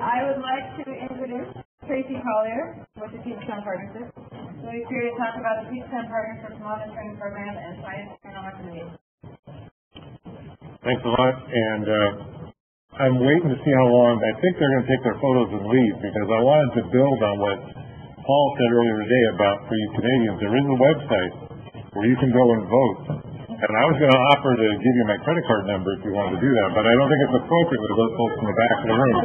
I would like to introduce Tracy Collier with the Puget Sound Partnership. We'll be here to talk about the Puget Sound Partnership Monitoring Program and Science Channel Recommendations. Thanks a lot, and I'm waiting to see how long. I think they're going to take their photos and leave, because I wanted to build on what Paul said earlier today about, for you Canadians, there is a website where you can go and vote. And I was going to offer to give you my credit card number if you wanted to do that, but I don't think it's appropriate with those folks in the back of the room.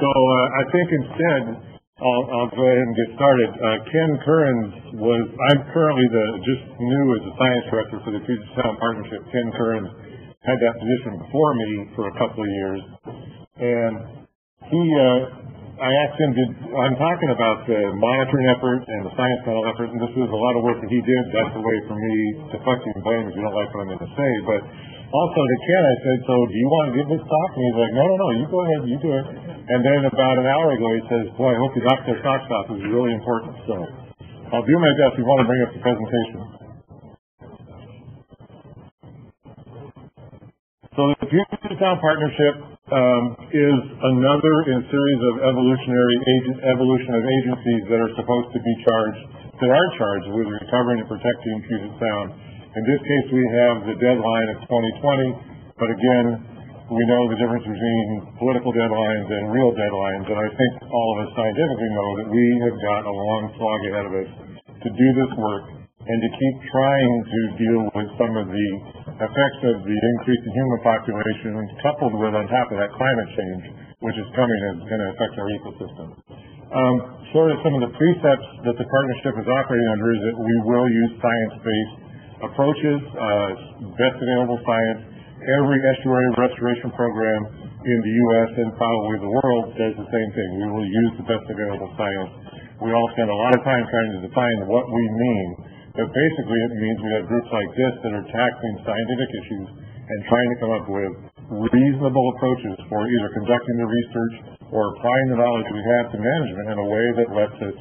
So I think instead I'll go ahead and get started. Ken Currens was, I'm currently the just new as the science director for the Puget Sound Partnership. Ken Currens had that position before me for a couple of years, and he, I asked him, I'm talking about the monitoring effort and the science panel effort, and this is a lot of work that he did. That's the way for me deflecting blame if you don't like what I'm going to say. But also to Ken, I said, so do you want to give this talk? And he's like, no, you go ahead, you do it. And then about an hour ago, he says, boy, I hope you knocked their socks off. This is really important. So I'll do my best. We want to bring up the presentation. So the Puget Sound Partnership is another in a series of evolution of agencies that are supposed to be charged, that are charged with recovering and protecting Puget Sound. In this case, we have the deadline of 2020, but again, we know the difference between political deadlines and real deadlines, and I think all of us scientifically know that we have got a long slog ahead of us to do this work and to keep trying to deal with some of the effects of the increase in human population, coupled with, on top of that, climate change, which is coming and going to affect our ecosystem. Sort of some of the precepts that the partnership is operating under is that we will use science-based approaches, best available science. Every estuary restoration program in the U.S. and probably the world does the same thing. We will use the best available science. We all spend a lot of time trying to define what we mean. But basically, it means we have groups like this that are tackling scientific issues and trying to come up with reasonable approaches for either conducting the research or applying the knowledge we have to management in a way that lets us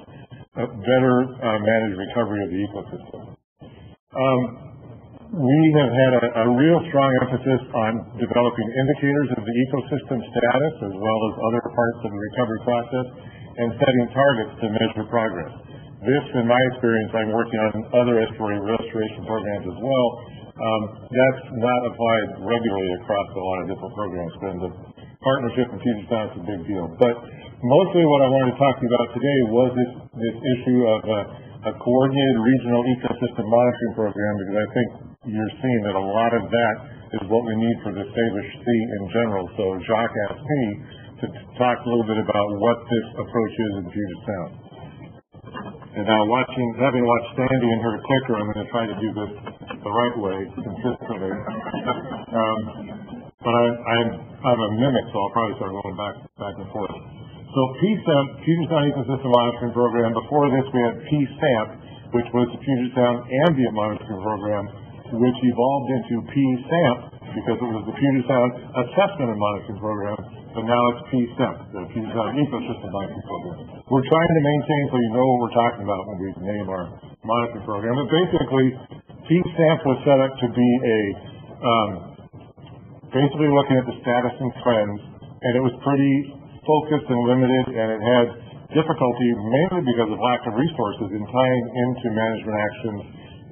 better manage recovery of the ecosystem. We have had a real strong emphasis on developing indicators of the ecosystem status as well as other parts of the recovery process and setting targets to measure progress. This, in my experience, I'm working on other estuary restoration programs as well. That's not applied regularly across a lot of different programs, but the partnership in Puget Sound is a big deal. But mostly what I wanted to talk to you about today was this issue of a coordinated regional ecosystem monitoring program, because I think you're seeing that a lot of that is what we need for the Salish Sea in general. So Jacques asked me to talk a little bit about what this approach is in Puget Sound. And now, having watched Sandy and her clicker, I'm going to try to do this the right way, consistently. But I'm a mimic, so I'll probably start going back and forth. So PSEMP, Puget Sound Ecosystem Monitoring Program. Before this, we had PSAMP, which was the Puget Sound Ambient Monitoring Program, which evolved into PSEMP because it was the Puget Sound Assessment and Monitoring Program. But now it's PSEMP, the Puget Sound Ecosystem Monitoring Program. We're trying to maintain so you know what we're talking about when we name our monitoring program. But basically, PSEMP was set up to be a basically looking at the status and trends, and it was pretty focused and limited, and it had difficulty mainly because of lack of resources in tying into management actions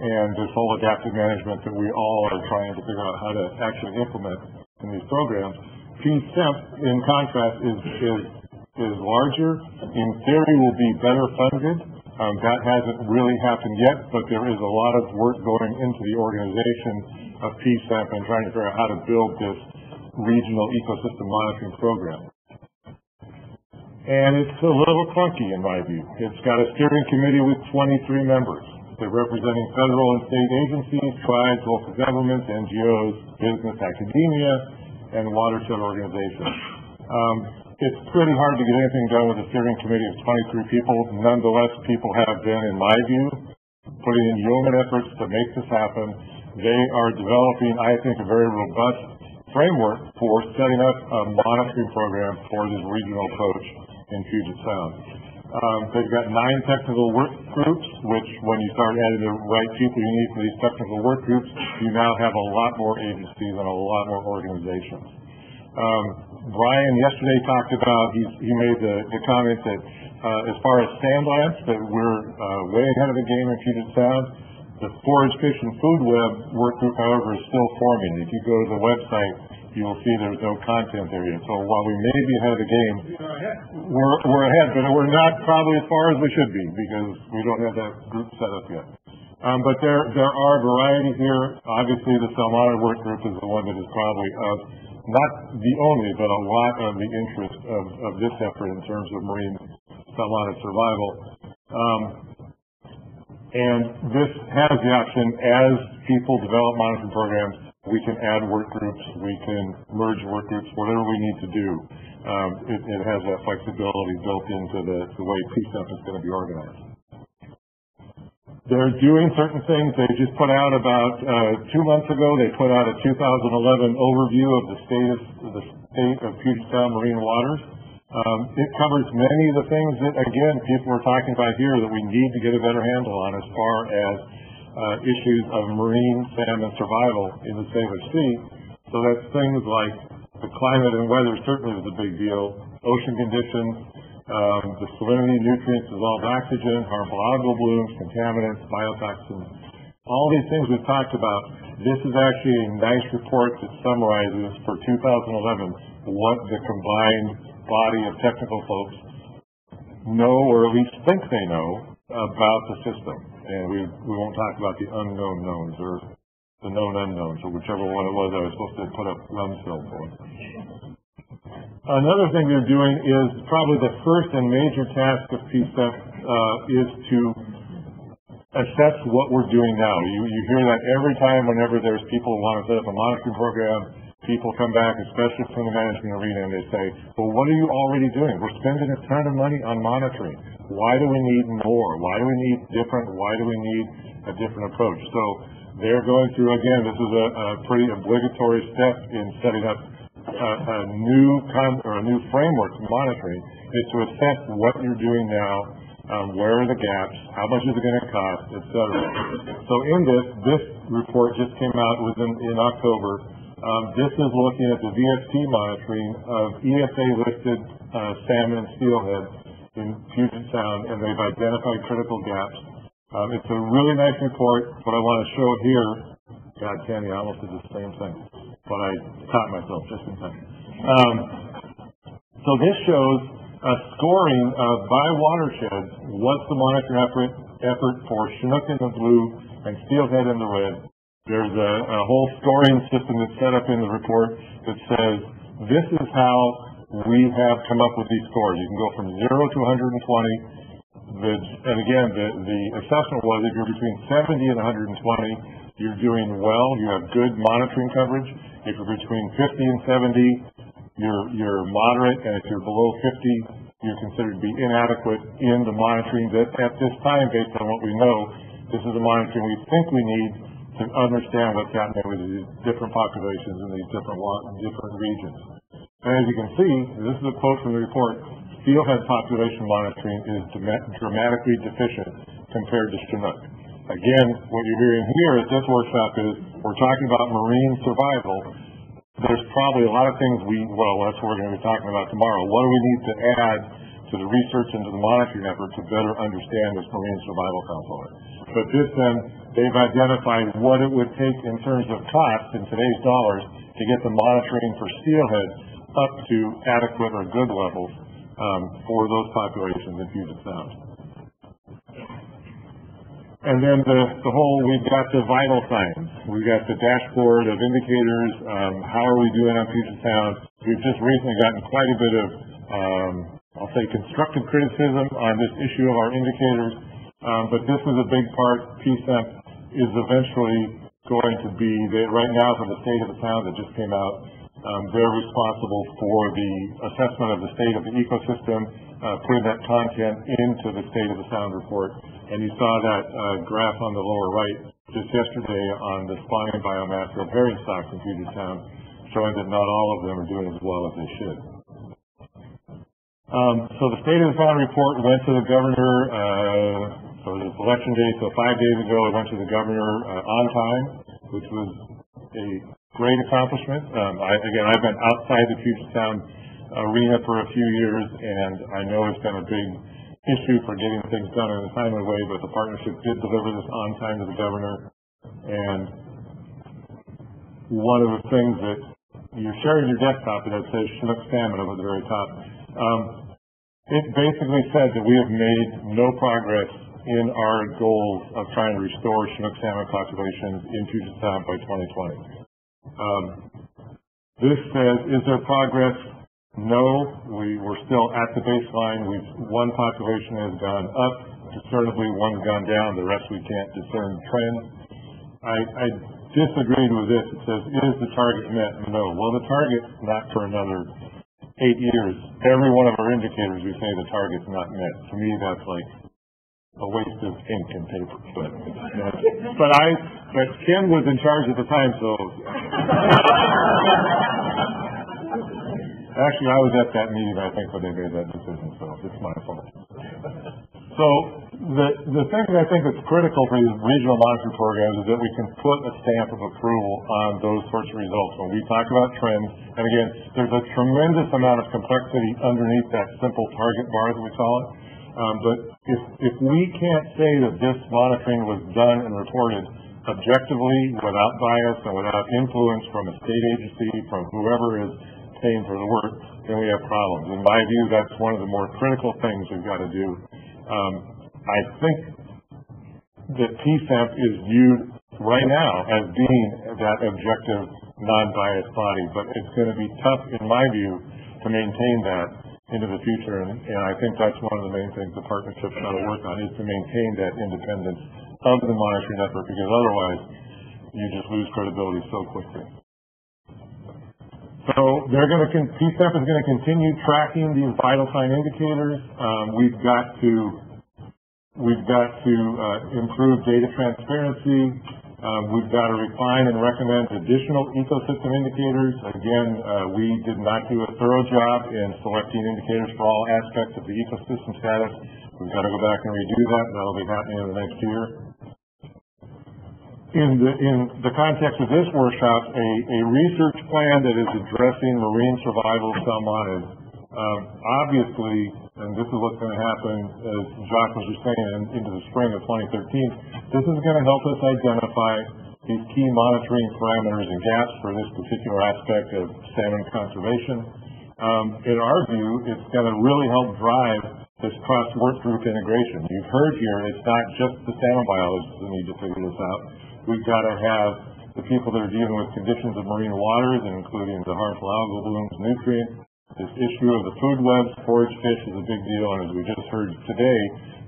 and this whole adaptive management that we all are trying to figure out how to actually implement in these programs. PSEMP, in contrast, is larger. In theory, will be better funded. That hasn't really happened yet, but there is a lot of work going into the organization of PSEMP and trying to figure out how to build this regional ecosystem monitoring program. And it's a little clunky, in my view. It's got a steering committee with 23 members. They're representing federal and state agencies, tribes, local governments, NGOs, business, academia, and watershed organizations. It's pretty hard to get anything done with a steering committee of 23 people. Nonetheless, people have been, in my view, putting in yeoman efforts to make this happen. They are developing, I think, a very robust framework for setting up a monitoring program for this regional approach in Puget Sound. They've got 9 technical work groups, which when you start adding the right people you need for these technical work groups, you now have a lot more agencies and a lot more organizations. Brian yesterday talked about, he made the comment that as far as sand lamps, that we're way ahead of the game in Puget Sound. The forage, fish, and food web work group, however, is still forming. If you go to the website, you will see there's no content there yet. So while we may be ahead of the game, we're ahead, but we're not probably as far as we should be because we don't have that group set up yet. But there are varieties here. Obviously, the Salmon work group is the one that is probably of not the only, but a lot of the interest of this effort in terms of marine salmonic survival. And this has the option, as people develop monitoring programs, we can add work groups, we can merge work groups, whatever we need to do. It has that flexibility built into the way PSEMP is going to be organized. They're doing certain things. They just put out about 2 months ago, they put out a 2011 overview of the state of Puget Sound marine waters. It covers many of the things that, again, people are talking about here that we need to get a better handle on as far as issues of marine salmon survival in the Salish Sea. So that's things like the climate and weather certainly is a big deal. Ocean conditions, the salinity, nutrients, dissolved oxygen, harmful algal blooms, contaminants, biotoxins. All these things we've talked about. This is actually a nice report that summarizes for 2011 what the combined body of technical folks know, or at least think they know, about the system. And we won't talk about the unknown knowns or the known unknowns or whichever one it was I was supposed to put up Rumsfeld for. Another thing they're doing is probably the first and major task of PSEMP is to assess what we're doing now. You hear that every time whenever there's people who want to set up a monitoring program, people come back, especially from the management arena, and they say, well, what are you already doing? We're spending a ton of money on monitoring. Why do we need more? Why do we need different? Why do we need a different approach? So they're going through, again, this is a pretty obligatory step in setting up a new framework for monitoring, is to assess what you're doing now, where are the gaps, how much is it going to cost, etc. So in this report just came out in October. This is looking at the VSP monitoring of ESA-listed salmon and steelhead in Puget Sound, and they've identified critical gaps. It's a really nice report. What I want to show here, God, Candy, I almost did the same thing, but I caught myself just in time. So this shows a scoring of, by watersheds, what's the monitoring effort for Chinook in the blue and steelhead in the red. There's a whole scoring system that's set up in the report that says this is how we have come up with these scores. You can go from 0 to 120. And again, the assessment was if you're between 70 and 120, you're doing well, you have good monitoring coverage. If you're between 50 and 70, you're moderate, and if you're below 50, you're considered to be inadequate in the monitoring that at this time, based on what we know, this is the monitoring we think we need to understand what's happening with these different populations in these different regions. And as you can see, this is a quote from the report, steelhead population monitoring is dramatically deficient compared to Chinook. Again, what you're hearing here at this workshop is we're talking about marine survival. There's probably a lot of things that's what we're going to be talking about tomorrow. What do we need to add to the research and to the monitoring effort to better understand this marine survival component? But this then, they've identified what it would take in terms of cost in today's dollars to get the monitoring for steelhead up to adequate or good levels for those populations in Puget Sound. And then the whole, we've got the vital signs. We've got the dashboard of indicators, how are we doing on Puget Sound. We've just recently gotten quite a bit of, I'll say, constructive criticism on this issue of our indicators, but this is a big part. PSEMP is eventually going to be, right now for the state of the sound that just came out, they're responsible for the assessment of the state of the ecosystem, putting that content into the State of the Sound report. And you saw that graph on the lower right just yesterday on the spawning biomass of herring stocks in Puget Sound, showing that not all of them are doing as well as they should. So the State of the Sound report went to the governor, so it was election day, so 5 days ago it went to the governor on time, which was a great accomplishment. Again, I've been outside the Puget Sound arena for a few years, and I know it's been a big issue for getting things done in a timely way, but the partnership did deliver this on time to the governor. And one of the things that you're sharing your desktop, and I'd say Chinook salmon up at the very top, it basically said that we have made no progress in our goals of trying to restore Chinook salmon populations in Puget Sound by 2020. This says, is there progress? No, we were still at the baseline. One population has gone up, discernibly one's gone down, the rest we can't discern trend. I disagreed with this. It says, is the target met? No. Well, the target's not for another 8 years. Every one of our indicators, we say the target's not met. To me, that's like a waste of ink and paper. But, you know, but Ken was in charge at the time, so. Actually, I was at that meeting, I think, when they made that decision, so it's my fault. So the thing that I think is critical for these regional monitoring programs is that we can put a stamp of approval on those sorts of results. When we talk about trends, and again, there's a tremendous amount of complexity underneath that simple target bar that we call it. But if we can't say that this monitoring was done and reported objectively, without bias and without influence from a state agency, from whoever is paying for the work, then we have problems. In my view, that's one of the more critical things we've got to do. I think that PSEMP is viewed right now as being that objective, non-biased body, but it's going to be tough, in my view, to maintain that into the future, and I think that's one of the main things the partnership's got to work on, is to maintain that independence of the monitoring effort, because otherwise you just lose credibility so quickly. So PSEMP is going to continue tracking these vital sign indicators. We've got to improve data transparency. We've got to refine and recommend additional ecosystem indicators. Again, we did not do a thorough job in selecting indicators for all aspects of the ecosystem status. We've got to go back and redo that. That'll be happening in the next year. In the context of this workshop, a research plan that is addressing marine survival of salmonids. Obviously, and this is what's going to happen, as Jacques was just saying, into the spring of 2013, this is going to help us identify these key monitoring parameters and gaps for this particular aspect of salmon conservation. In our view, it's going to really help drive this cross-work group integration. You've heard here, it's not just the salmon biologists that need to figure this out. We've got to have the people that are dealing with conditions of marine waters, including the harmful algal blooms, nutrients. This issue of the food webs, forage fish is a big deal, and as we just heard today,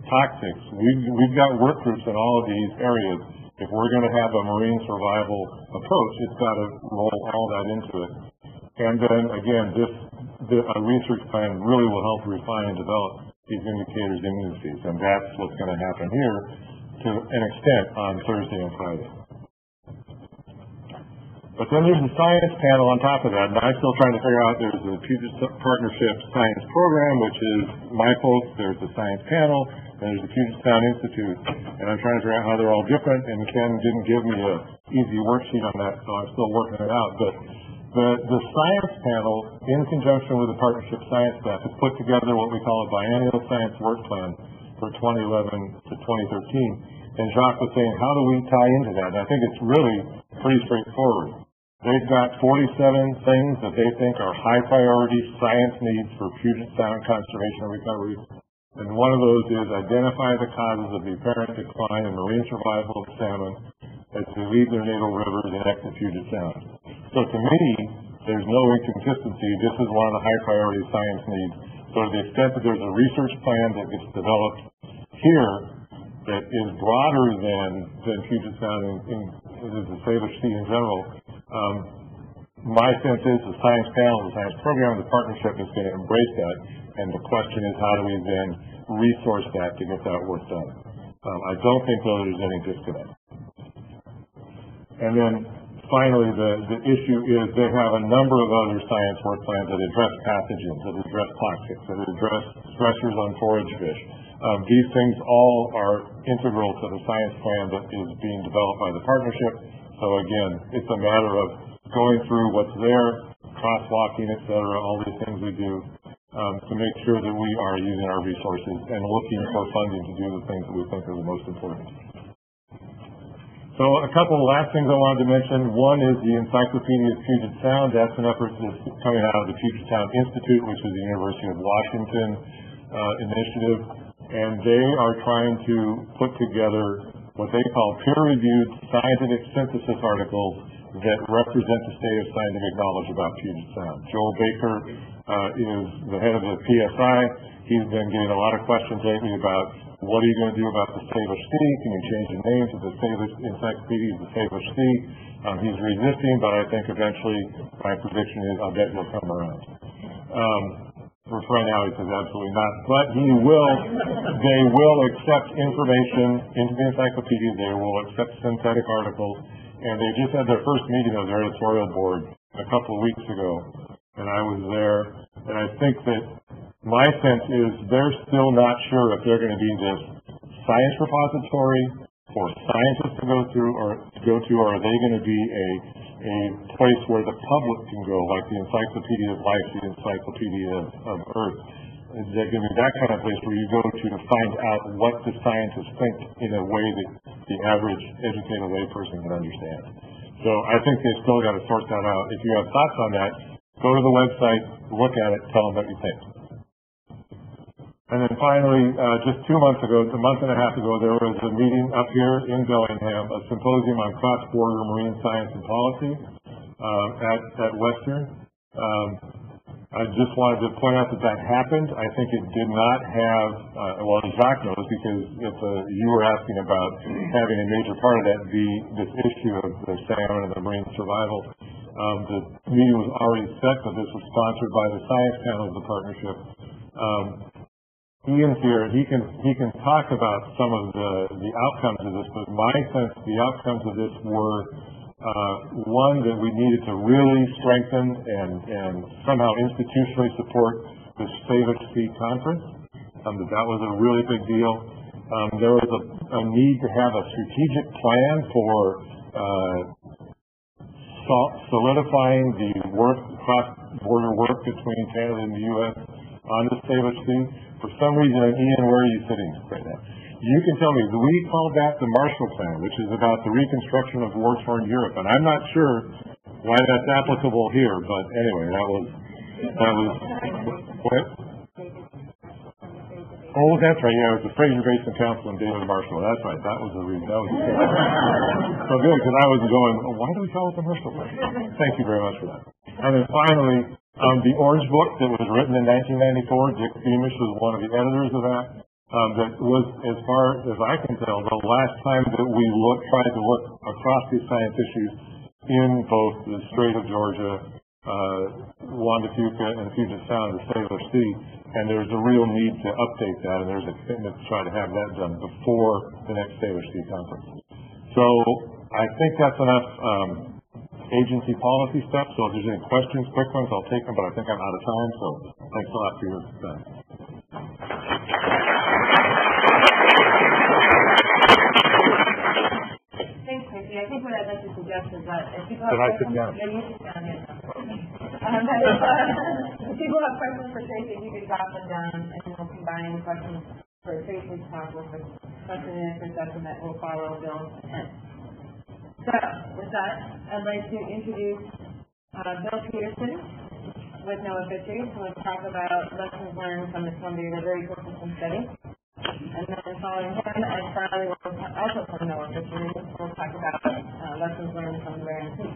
toxics. We've got work groups in all of these areas. If we're going to have a marine survival approach, it's got to roll all that into it. And then, again, a research plan really will help refine and develop these indicators and indices, and that's what's going to happen here to an extent on Thursday and Friday. But then there's the science panel on top of that, and I'm still trying to figure out, there's the Puget Partnership Science Program, which is my folks, there's the science panel, and there's the Puget Sound Institute, and I'm trying to figure out how they're all different, and Ken didn't give me an easy worksheet on that, so I'm still working it out. But the science panel, in conjunction with the partnership science staff, has put together what we call a biennial science work plan for 2011 to 2013, and Jacques was saying, how do we tie into that? And I think it's really pretty straightforward. They've got 47 things that they think are high priority science needs for Puget Sound conservation and recovery. And one of those is identify the causes of the apparent decline in marine survival of salmon as they leave their natal rivers and exit Puget Sound. So to me, there's no inconsistency. This is one of the high priority science needs. So to the extent that there's a research plan that gets developed here that is broader than Puget Sound and the Salish Sea in general, my sense is the science panel, the science program, the partnership is going to embrace that, and the question is how do we then resource that to get that work done. I don't think there's any disconnect. And then finally, the issue is they have a number of other science work plans that address pathogens, that address toxics, that address stressors on forage fish. These things all are integral to the science plan that is being developed by the partnership. So again, it's a matter of going through what's there, cross-locking, et cetera, all these things we do to make sure that we are using our resources and looking for funding to do the things that we think are the most important. So a couple of last things I wanted to mention. One is the Encyclopedia of Puget Sound. That's an effort that's coming out of the Puget Sound Institute, which is the University of Washington initiative. And they are trying to put together what they call peer-reviewed scientific synthesis articles that represent the state of scientific knowledge about Puget Sound. Joel Baker is the head of the PSI. He's been getting a lot of questions lately about what are you going to do about the Salish Sea? Can you change the name to the Salish Encyclopedia of the Salish Sea? He's resisting, but I think eventually, my prediction is, I'll bet he'll come around. For right now, he says absolutely not, but he will. They will accept information into the encyclopedia. They will accept synthetic articles, and they just had their first meeting of their editorial board a couple of weeks ago, and I was there. And I think that my sense is they're still not sure if they're going to be this science repository for scientists to go through, or are they going to be a place where the public can go, like the Encyclopedia of Life, the Encyclopedia of Earth. They're going to be that kind of place where you go to find out what the scientists think in a way that the average educated layperson can understand. So I think they've still got to sort that out. If you have thoughts on that, go to the website, look at it, tell them what you think. And then finally, just 2 months ago, a month and a half ago, there was a meeting up here in Bellingham, a symposium on cross-border marine science and policy at Western. I just wanted to point out that that happened. I think it did not have, well, Jacques knows, because it's you were asking about having a major part of that be this issue of the salmon and the marine survival. The meeting was already set, but this was sponsored by the science panel of the partnership. Ian's here, he can talk about some of the outcomes of this, but my sense the outcomes of this were one, that we needed to really strengthen and somehow institutionally support the SAVE-A-C conference. That was a really big deal. There was a need to have a strategic plan for solidifying the work, cross-border work between Canada and the U.S. on the SAVE-A-C. For some reason, Ian, where are you sitting right now? You can tell me. We call that the Marshall Plan, which is about the reconstruction of war-torn Europe, and I'm not sure why that's applicable here. But anyway, that was what? Oh, that's right. Yeah, it was the Fraser Basin Council and David Marshall. That's right. That was the reason. That was so good because I was going, oh, why do we call it the Marshall Plan? Thank you very much for that. And then finally. The Orange Book that was written in 1994, Dick Beamish was one of the editors of that, that was, as far as I can tell, the last time that we tried to look across these science issues in both the Strait of Georgia, Juan de Fuca, and Puget Sound, the Salish Sea, and there's a real need to update that, and there's a commitment to try to have that done before the next Salish Sea conference. So I think that's enough. Agency policy stuff, so if there's any questions, quick ones, I'll take them, but I think I'm out of time, so thanks a lot for your time. Thanks, Tracy. I think what I'd like to suggest is that if people have questions for Tracy, you can drop them down, and we'll combine questions for Tracy's talk with the question and answer session that will follow Bill's event. So, with that, I'd like to introduce Bill Peterson with NOAA Fisheries, who will talk about lessons learned from the Columbia River Ecosystem Study. And then following him, I finally will also from NOAA Fisheries, who will talk about lessons learned from the Bering Sea.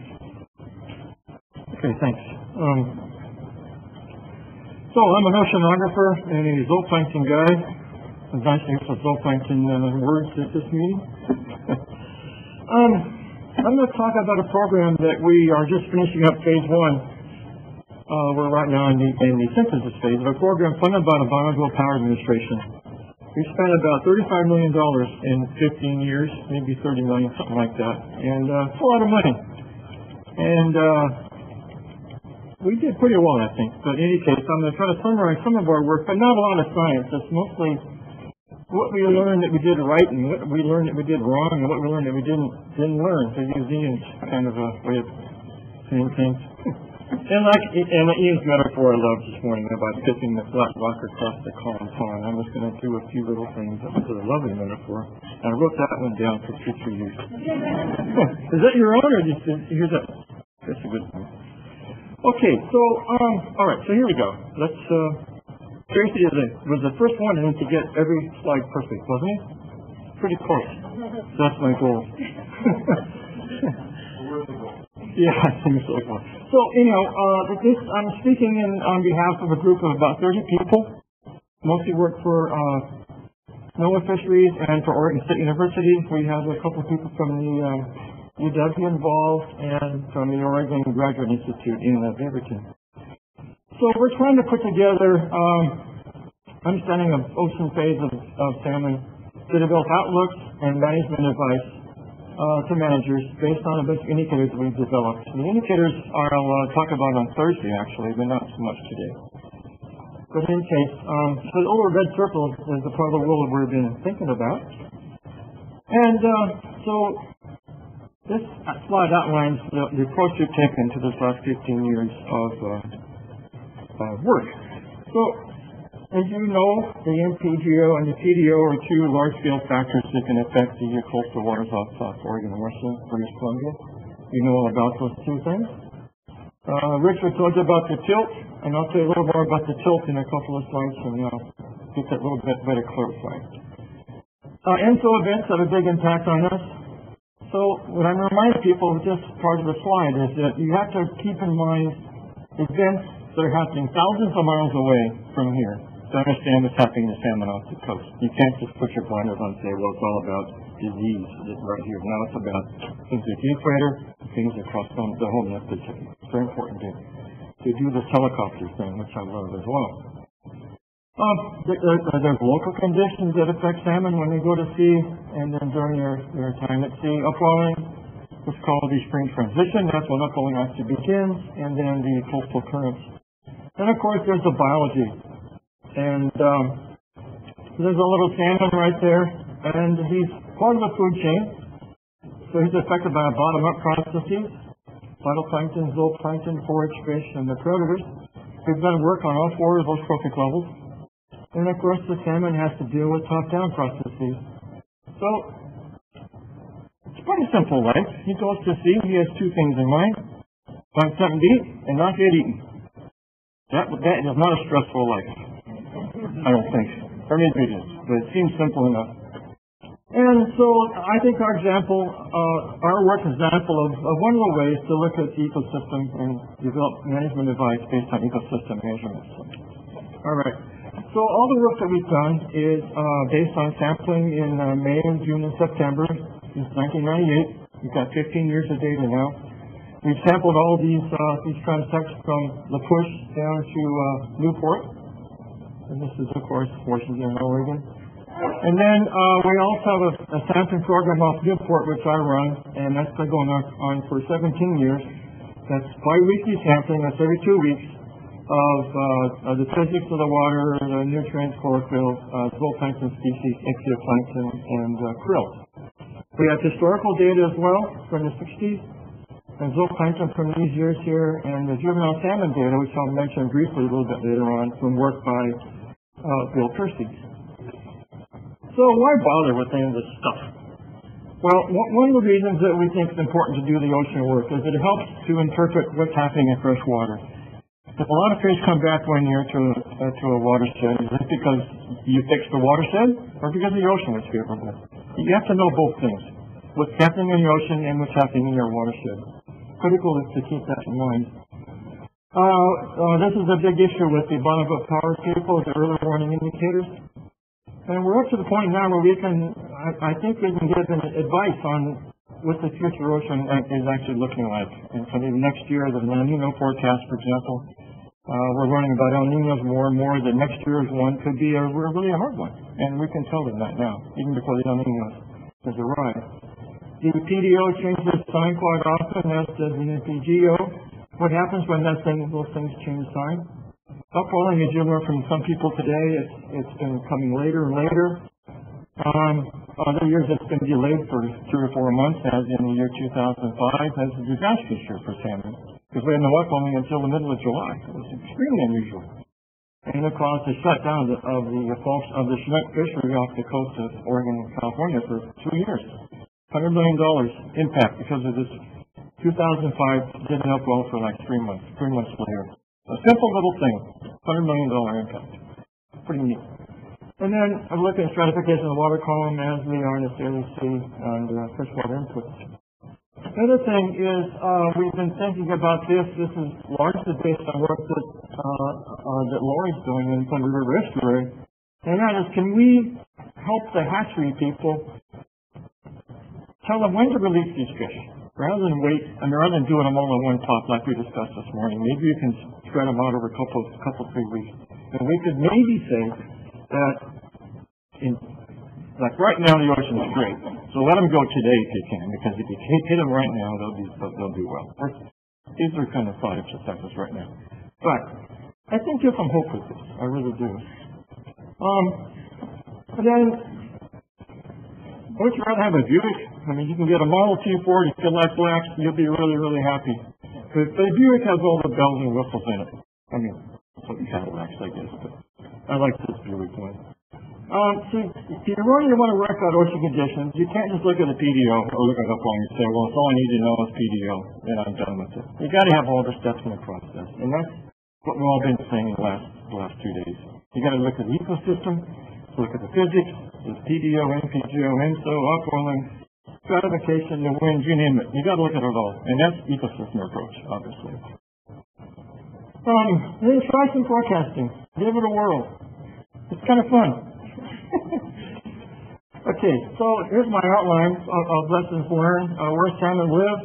Okay, thanks. So, I'm an oceanographer and a zooplankton guy. I'm not sure if it's zooplankton words at this meeting. I'm going to talk about a program that we are just finishing up phase one. We're right now in the synthesis phase of a program funded by the Bonneville Power Administration. We spent about $35 million in 15 years, maybe $30 million, something like that. And it's a lot of money. And we did pretty well, I think. But in any case, I'm going to try to summarize some of our work, but not a lot of science. It's mostly what we learned that we did right and what we learned that we did wrong and what we learned that we didn't learn, to use Ian's kind of a way of same thing. And like, Ian's metaphor I loved this morning about tipping the flat rock across the calm pond. I'm just going to do a few little things. That was a lovely metaphor. And I wrote that one down for future use. Is that your own, or just here's that? That's a good one. Okay, so all right, so here we go. Let's. Tracy was the first one to get every slide perfect, wasn't he? Pretty close. That's my goal. Yeah, I think so. So anyhow, I'm speaking on behalf of a group of about 30 people. Mostly work for NOAA Fisheries and for Oregon State University. We have a couple of people from the UW involved and from the Oregon Graduate Institute in Beaverton. So we're trying to put together understanding of ocean phase of salmon, develop outlooks and management advice to managers based on a bunch of indicators we've developed. And the indicators I'll talk about on Thursday, actually, but not so much today. But in case, so the little red circle is the part of the world we've been thinking about. And so this slide outlines the approach we've taken to this last 15 years of work. So, as you know, the NPGO and the PDO are two large-scale factors that can affect the coastal waters off South Oregon and Western British Columbia. You know all about those two things. Richard told you about the tilt, and I'll tell you a little more about the tilt in a couple of slides from now. Get that little bit better clarified. ENSO events have a big impact on us. So, what I'm reminding people of this part of the slide is that you have to keep in mind events that are happening thousands of miles away from here to understand what's happening to salmon off the coast. You can't just put your blinders on and say, well, it's all about disease right here. Now it's about things at the equator, things across the whole North Pacific. It's very important to do this helicopter thing, which I love as well. There's local conditions that affect salmon when they go to sea and then during their time at sea. Upwelling, what's called the spring transition. That's when upwelling actually begins, and then the coastal currents. And of course, there's the biology, and there's a little salmon right there, and he's part of the food chain, so he's affected by bottom-up processes, phytoplankton, zooplankton, forage fish, and the predators. We've done work on all four of those trophic levels, and of course, the salmon has to deal with top-down processes. So it's pretty simple life. He goes to sea. He has two things in mind: find something to eat and not get eaten. That is not a stressful life, I don't think. Or maybe it is, but it seems simple enough. And so I think our example, our work example of one of the ways to look at the ecosystem and develop management advice based on ecosystem measurements. All right. So all the work that we've done is based on sampling in May and June and September since 1998. We've got 15 years of data now. We've sampled all these transects from La Push down to Newport, and this is of course Washington and Oregon. And then we also have a sampling program off Newport, which I run, and that's been going on for 17 years. That's bi-weekly sampling. That's every 2 weeks of the physics of the water, the nutrients, chlorophyll, zooplankton species, ictioplankton, and krill. We have historical data as well from the 60s. And zooplankton from these years here, and the juvenile salmon data, which I'll mention briefly a little bit later on, from work by Bill Peterson. So why bother with any of this stuff? Well, one of the reasons that we think it's important to do the ocean work is that it helps to interpret what's happening in fresh water. If a lot of fish come back 1 year to a watershed, is it because you fixed the watershed or because the ocean was favorable? You have to know both things, what's happening in the ocean and what's happening in your watershed. Critical is to keep that in mind. This is a big issue with the Bonneville Power people, the early warning indicators. And we're up to the point now where we can, I think we can give them advice on what the future ocean is actually looking like. And for the next year, the El Nino forecast, for example, we're learning about El Ninos more and more. The next year's one could be really a hard one. And we can tell them that now, even before the El Nino has arrived. The PDO changes its sign quite often, as does the NPGO. What happens when those things change sign? Upwelling, as you learn from some people today, it's been coming later and later. Other years it's been delayed for 3 or 4 months, as in the year 2005, as a disastrous year for salmon. because we had no work on me until the middle of July. It was extremely unusual. And of course, the shutdown of the folks of the Chinook fishery off the coast of Oregon and California for 2 years. $100 million impact because of this. 2005 didn't help well for like 3 months. 3 months later. A simple little thing, $100 million impact. Pretty neat. And then I look at stratification of the water column as we are in the Salish Sea and freshwater inputs. The other thing is we've been thinking about this. This is largely based on work that that Lori's doing in Thunder River Estuary. And that is, can we help the hatchery people tell them when to release these fish, rather than wait? I mean, rather than doing them all in one pot like we discussed this morning, maybe you can spread them out over a couple 3 weeks. And we could maybe say that in, like right now, the ocean is great. So let them go today if you can, because if you hit them right now, they'll do well. These are kind of thought exercises right now. But I think there's some hope with this. I really do. And then, would you rather have a Buick? I mean, you can get a Model T Ford, you feel like blacks, and you'll be really, really happy. But the Buick has all the bells and whistles in it. I mean, that's what Cadillacs, I guess. But I like this Buick one. So if you really want to work out ocean conditions, you can't just look at a PDO or look it up on and say, well, it's all I need to know is PDO, and I'm done with it. You've got to have all the steps in the process, and that's what we've all been saying in the last 2 days. You've got to look at the ecosystem, look at the physics, the PDO, NPGO, ENSO, upwelling, stratification, the wind, you name it. You've got to look at it all, and that's ecosystem approach, obviously. Then try some forecasting. Give it a whirl. It's kind of fun. Okay, so here's my outline of lessons learned, where salmon live,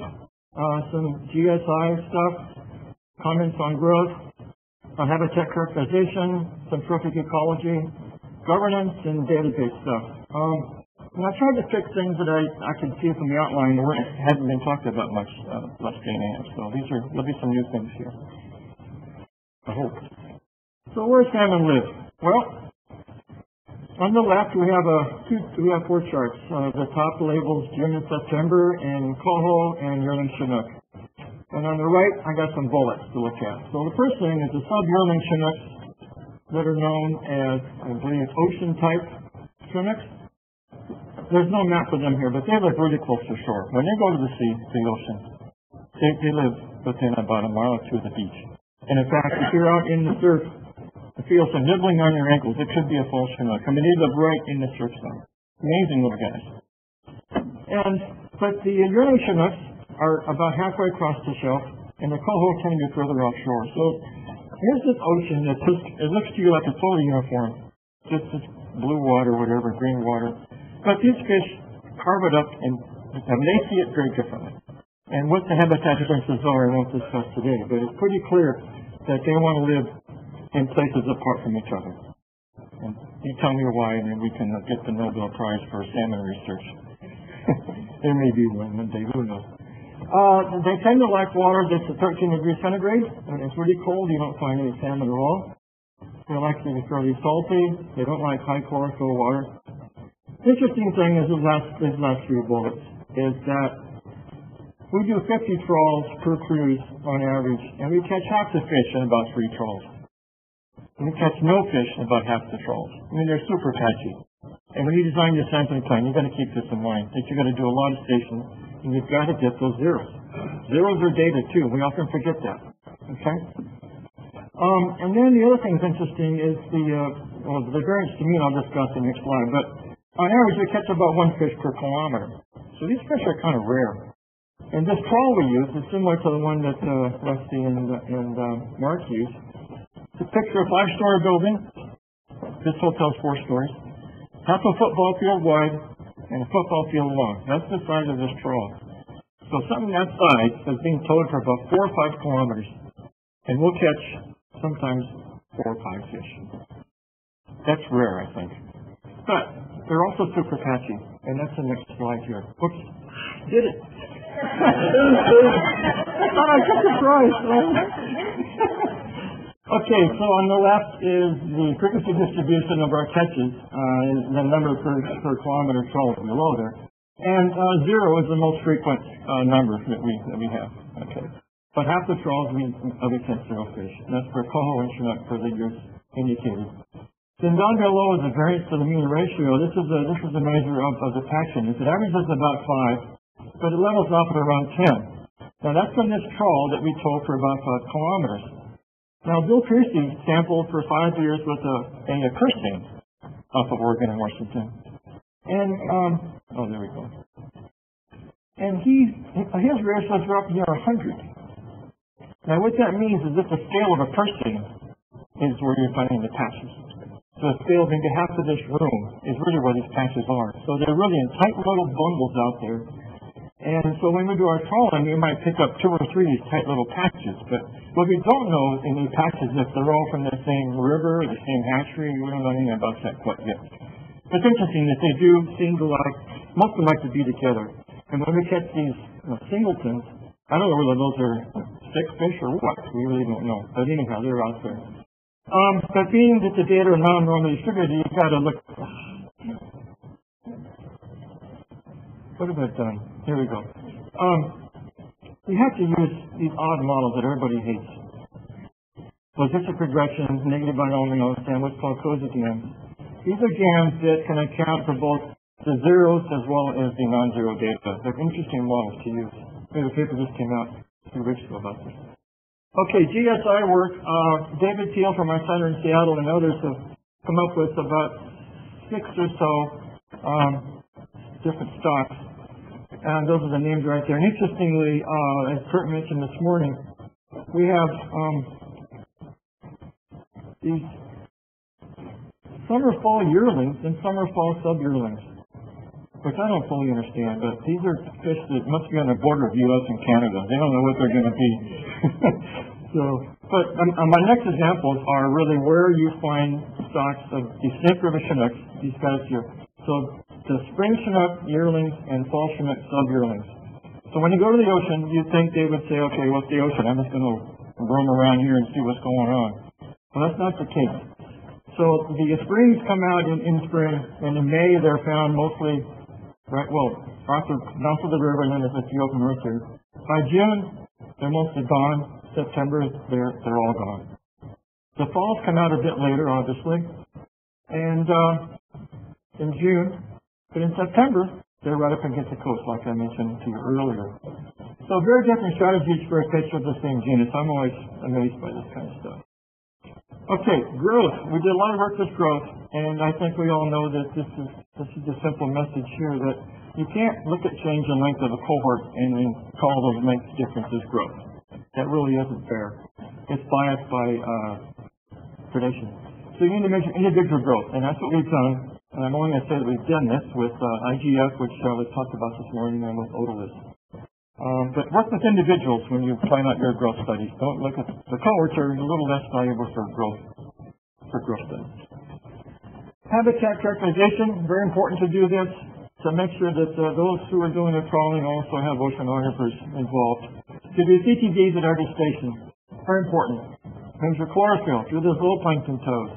some GSI stuff, comments on growth, on habitat characterization, some trophic ecology, governance, and database stuff. And I tried to fix things that I could see from the outline that hadn't been talked about much last day and a half, so these are, there'll be some new things here, I hope. So where salmon live? Well, on the left, we have four charts. The top labels June and September in Coho and yearling Chinook. And on the right, I got some bullets to look at. So the first thing is the sub-yearling Chinooks that are known as, I believe, ocean-type Chinooks. There's no map for them here, but they live really close to shore. When they go to the sea, the ocean, they live within about a mile or two of the beach. And in fact, if you're out in the surf, the fields are nibbling on your ankles. It could be a false Chinook. I mean, they live right in the surf zone. Amazing little guys. But the yearling Chinooks are about halfway across the shelf, and the coho tend to be further offshore. So here's this ocean that just, it looks to you like it's totally uniform. Just this blue water, whatever, green water. But these fish carve it up, and they see it very differently. And what the habitat differences are, I won't discuss today, but it's pretty clear that they want to live in places apart from each other. And you tell me why, and then we can get the Nobel Prize for salmon research. There may be one day, who knows. They tend to like water that's at 13 degrees centigrade. When it's really cold, you don't find any salmon at all. They like to be fairly salty. They don't like high chlorophyll water. The interesting thing is these last few bullets is that we do 50 trawls per cruise on average, and we catch half the fish in about 3 trawls. And we catch no fish in about half the trawls. I mean, they're super patchy. And when you design your sampling plan, you've got to keep this in mind, that you're going to do a lot of stations, and you've got to get those zeros. Zeros are data, too. We often forget that. Okay? And then the other thing that's interesting is the variance to me, and I'll discuss in the next slide, but on average, we catch about 1 fish per kilometer. So these fish are kind of rare. And this trawl we use is similar to the one that Rusty and Mark used. It's a picture of a 5-story building. This hotel's 4 stories. Half a football field wide and a football field long. That's the size of this trawl. So something that size is being towed for about 4 or 5 kilometers. And we'll catch sometimes 4 or 5 fish. That's rare, I think. But they're also super patchy. And that's the next slide here. Oops. Did it. Oh, I got the prize, man. Okay, so on the left is the frequency distribution of our catches, the number per kilometer trawled below there. And 0 is the most frequent number that we have. Okay. but half the trawls mean other textile fish. That's where coho and chinook for the years indicated. Then down below is the variance to the mean ratio. This is a measure of detection. It averages about 5, but it levels off at around 10. Now that's from this trawl that we towed for about 5 kilometers. Now Bill Peterson sampled for 5 years with a Currens off of Oregon and Washington. And oh, there we go. And his ratios were up near 100. Now what that means is that the scale of a Currens is where you're finding the patches. So the scale being half of this room is really where these patches are. So they're really in tight little bundles out there. And so when we do our trawling, we might pick up 2 or 3 these tight little patches. But what we don't know in these patches is if they're all from the same river, the same hatchery. We don't know anything about that quite yet. But it's interesting that they do seem to like, most of them like to be together. And when we catch these singletons, I don't know whether those are stick fish or what. We really don't know. But anyhow, they're out there. But being that the data are not normally distributed, you've got to look. What have I done? Here we go. We have to use these odd models that everybody hates. Logistic regressions, negative binomials, and what's called COSIGAMs. These are GAMs that can account for both the zeros as well as the non-zero data. They're interesting models to use. There's a paper just came out 2 weeks ago about this. Okay, GSI work. David Thiel from our center in Seattle and others have come up with about 6 or so different stocks. And those are the names right there. And interestingly, as Kurt mentioned this morning, we have these summer fall yearlings and summer fall sub-yearlings, which I don't fully understand, but these are fish that must be on the border of the U.S. and Canada. They don't know what they're going to be. But my next examples are really where you find stocks of these Snake River Chinooks, these guys here. So the spring Chinook yearlings and fall Chinook sub-yearlings. So when you go to the ocean, you'd think they would say, okay, what's the ocean? I'm just going to roam around here and see what's going on. Well, that's not the case. So the springs come out in spring, and in May they're found mostly, right, well, north of the river, and then there's the open river. By June, they're mostly gone. September, they're all gone. The falls come out a bit later, obviously, and in June. But in September, they're right up against the coast, like I mentioned to you earlier. So very different strategies for a fish of the same genus. I'm always amazed by this kind of stuff. Okay, growth. We did a lot of work with growth, and I think we all know that this is the simple message here that you can't look at change in length of a cohort and then call those length differences growth. That really isn't fair. It's biased by predation. So you need to measure individual growth, and that's what we've done. And I'm only going to say that we've done this with IGF, which was talked about this morning, and with otoliths. But work with individuals when you plan out your growth studies. Don't look at the cohorts are a little less valuable for growth studies. Habitat characterization, very important to do this, to make sure that those who are doing the trawling also have oceanographers involved. To do CTDs at every station, very important. Measure chlorophyll through the zooplankton toes.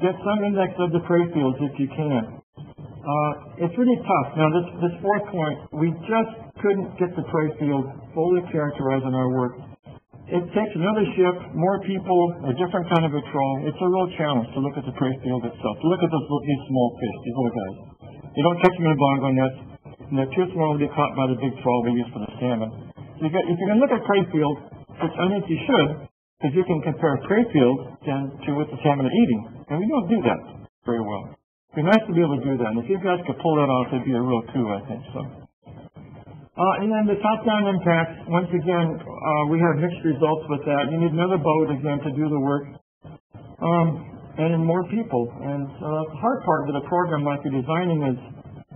Get some index of the prey fields if you can. It's really tough. Now, this fourth point, we just couldn't get the prey field fully characterized in our work. It takes another ship, more people, a different kind of a trawl. It's a real challenge to look at the prey field itself. To look at these small fish, these little guys. You don't catch them in bongo nets, and they're too small to be caught by the big trawl we use for the salmon. So if you can look at prey field, which I think you should, because you can compare prey fields to what the salmon are eating. And we don't do that very well. It'd be nice to be able to do that. And if you guys could pull that off, it'd be a real coup, I think. So. And then the top-down impact, once again, we have mixed results with that. You need another boat, again, to do the work. And more people. And the hard part of the program like you're designing is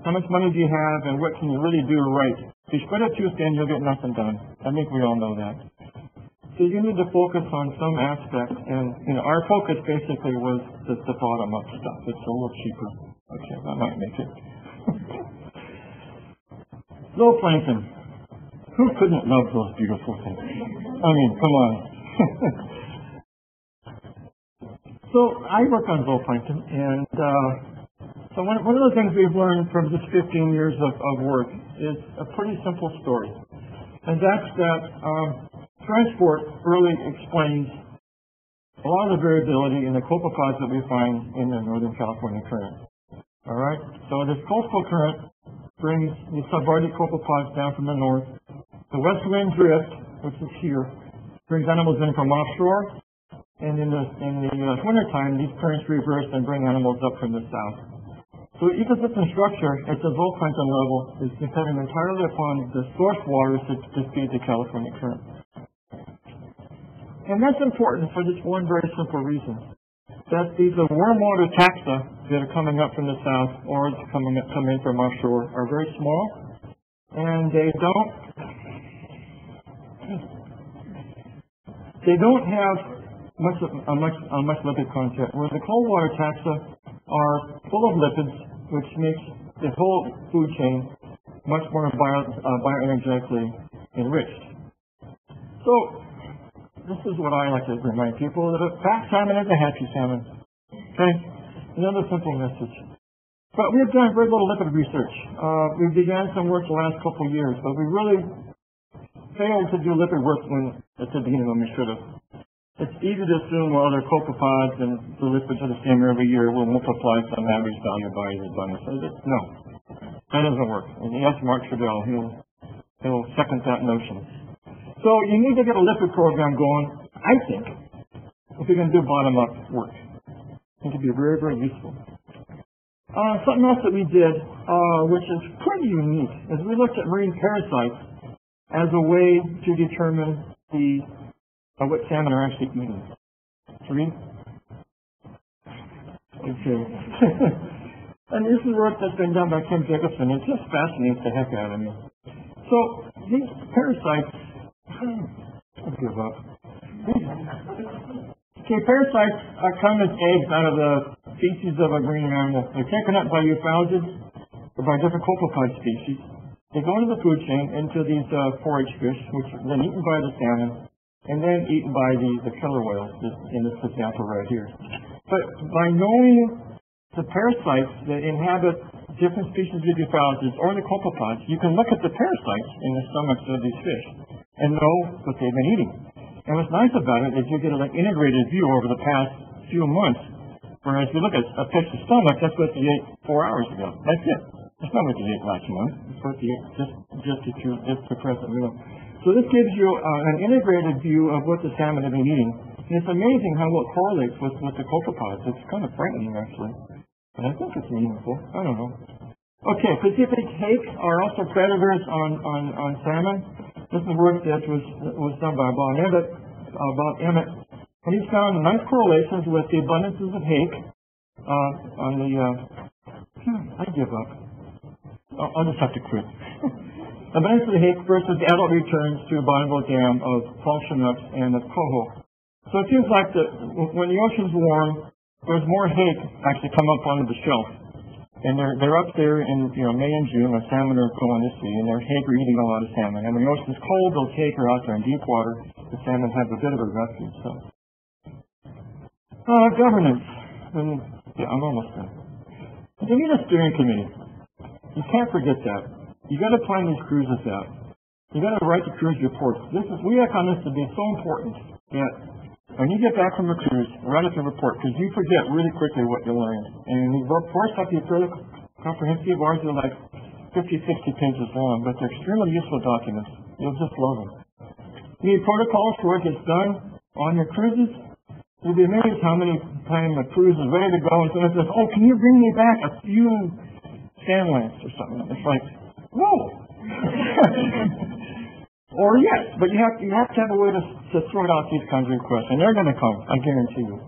how much money do you have and what can you really do right. If you spread it too thin, you'll get nothing done. I think we all know that. So you need to focus on some aspect, and our focus basically was the bottom-up stuff. It's a little cheaper. Okay, that might make it. Zooplankton. Who couldn't love those beautiful things? I mean, come on. So I work on zooplankton, and so one of the things we've learned from just 15 years of work is a pretty simple story, and that's that Transport really explains a lot of the variability in the copeppods that we find in the Northern California Current. All right, so this coastal current brings the subarctic copepods down from the north. The west wind drift, which is here, brings animals in from offshore. And in the wintertime, these currents reverse and bring animals up from the south. So ecosystem structure at the zooplankton level is dependent entirely upon the source waters that feed the California Current. And that's important for this one very simple reason, that these warm water taxa that are coming up from the south or come in from offshore are very small, and they don't have much lipid content. Where the cold water taxa are full of lipids, which makes the whole food chain much more bioenergetically enriched. So this is what I like to remind people, that a fat salmon is a hatchery salmon. Okay? Another simple message. But we've done very little lipid research. We began some work the last couple of years, but we really failed to do lipid work at the beginning when we should have. It's easy to assume, well, they're copepods and the lipids are the same every year. We'll multiply some average value by the abundance. No, that doesn't work. And yes, Mark Trudell, he'll second that notion. So you need to get a lipid program going, I think, if you're going to do bottom-up work. I think it'd be very, very useful. Something else that we did, which is pretty unique, is we looked at marine parasites as a way to determine what salmon are actually eating. Marine? Okay. And this is work that's been done by Kim Jacobson. It just fascinates the heck out of me. So these parasites. I'll give up. Okay, parasites come as eggs out of the feces of a marine animal. They're taken up by euphausids or by different copepod species. They go into the food chain, into these forage fish, which are then eaten by the salmon, and then eaten by the killer whales, in this example right here. But by knowing the parasites that inhabit different species of euphausids or the copepods, you can look at the parasites in the stomachs of these fish and know what they've been eating. And what's nice about it is you get an integrated view over the past few months, whereas you look at a fish's stomach, that's what they ate 4 hours ago. That's it. That's not what they ate last month. It's what they ate just the present meal. So this gives you an integrated view of what the salmon have been eating. And it's amazing how well it correlates with the copepods. It's kind of frightening, actually. But I think it's meaningful. I don't know. Okay, Pacific hake are also predators on salmon. This is work that was done by Bob Emmett, and he found nice correlations with the abundances of hake on the. I give up. I'll just have to quit. Abundance of hake versus adult returns to Bonneville Dam of fall chinooks and of coho. So it seems like when the ocean's warm, there's more hake actually come up onto the shelf, and they're up there in May and June when salmon are going to sea, and their hake are eating a lot of salmon. And when the ocean's cold, those hake are out there in deep water. The salmon have a bit of a refuge. So, governance. Yeah, I'm almost done. You need a steering committee. You can't forget that. You got to plan these cruises out. You got to write the cruise reports. We on this to be so important that when you get back from a cruise, write up your report, because you forget really quickly what you learned. And these reports have to be fairly comprehensive. Ours are like 50, 60 pages long, but they're extremely useful documents. You'll just love them. You need protocols for what gets done on your cruises. You'll be amazed how many times a cruise is ready to go and someone says, "Oh, can you bring me back a few sand lamps or something?" It's like, whoa. Or yes, but you have to have a way to sort out these kinds of requests, and they're going to come, I guarantee you.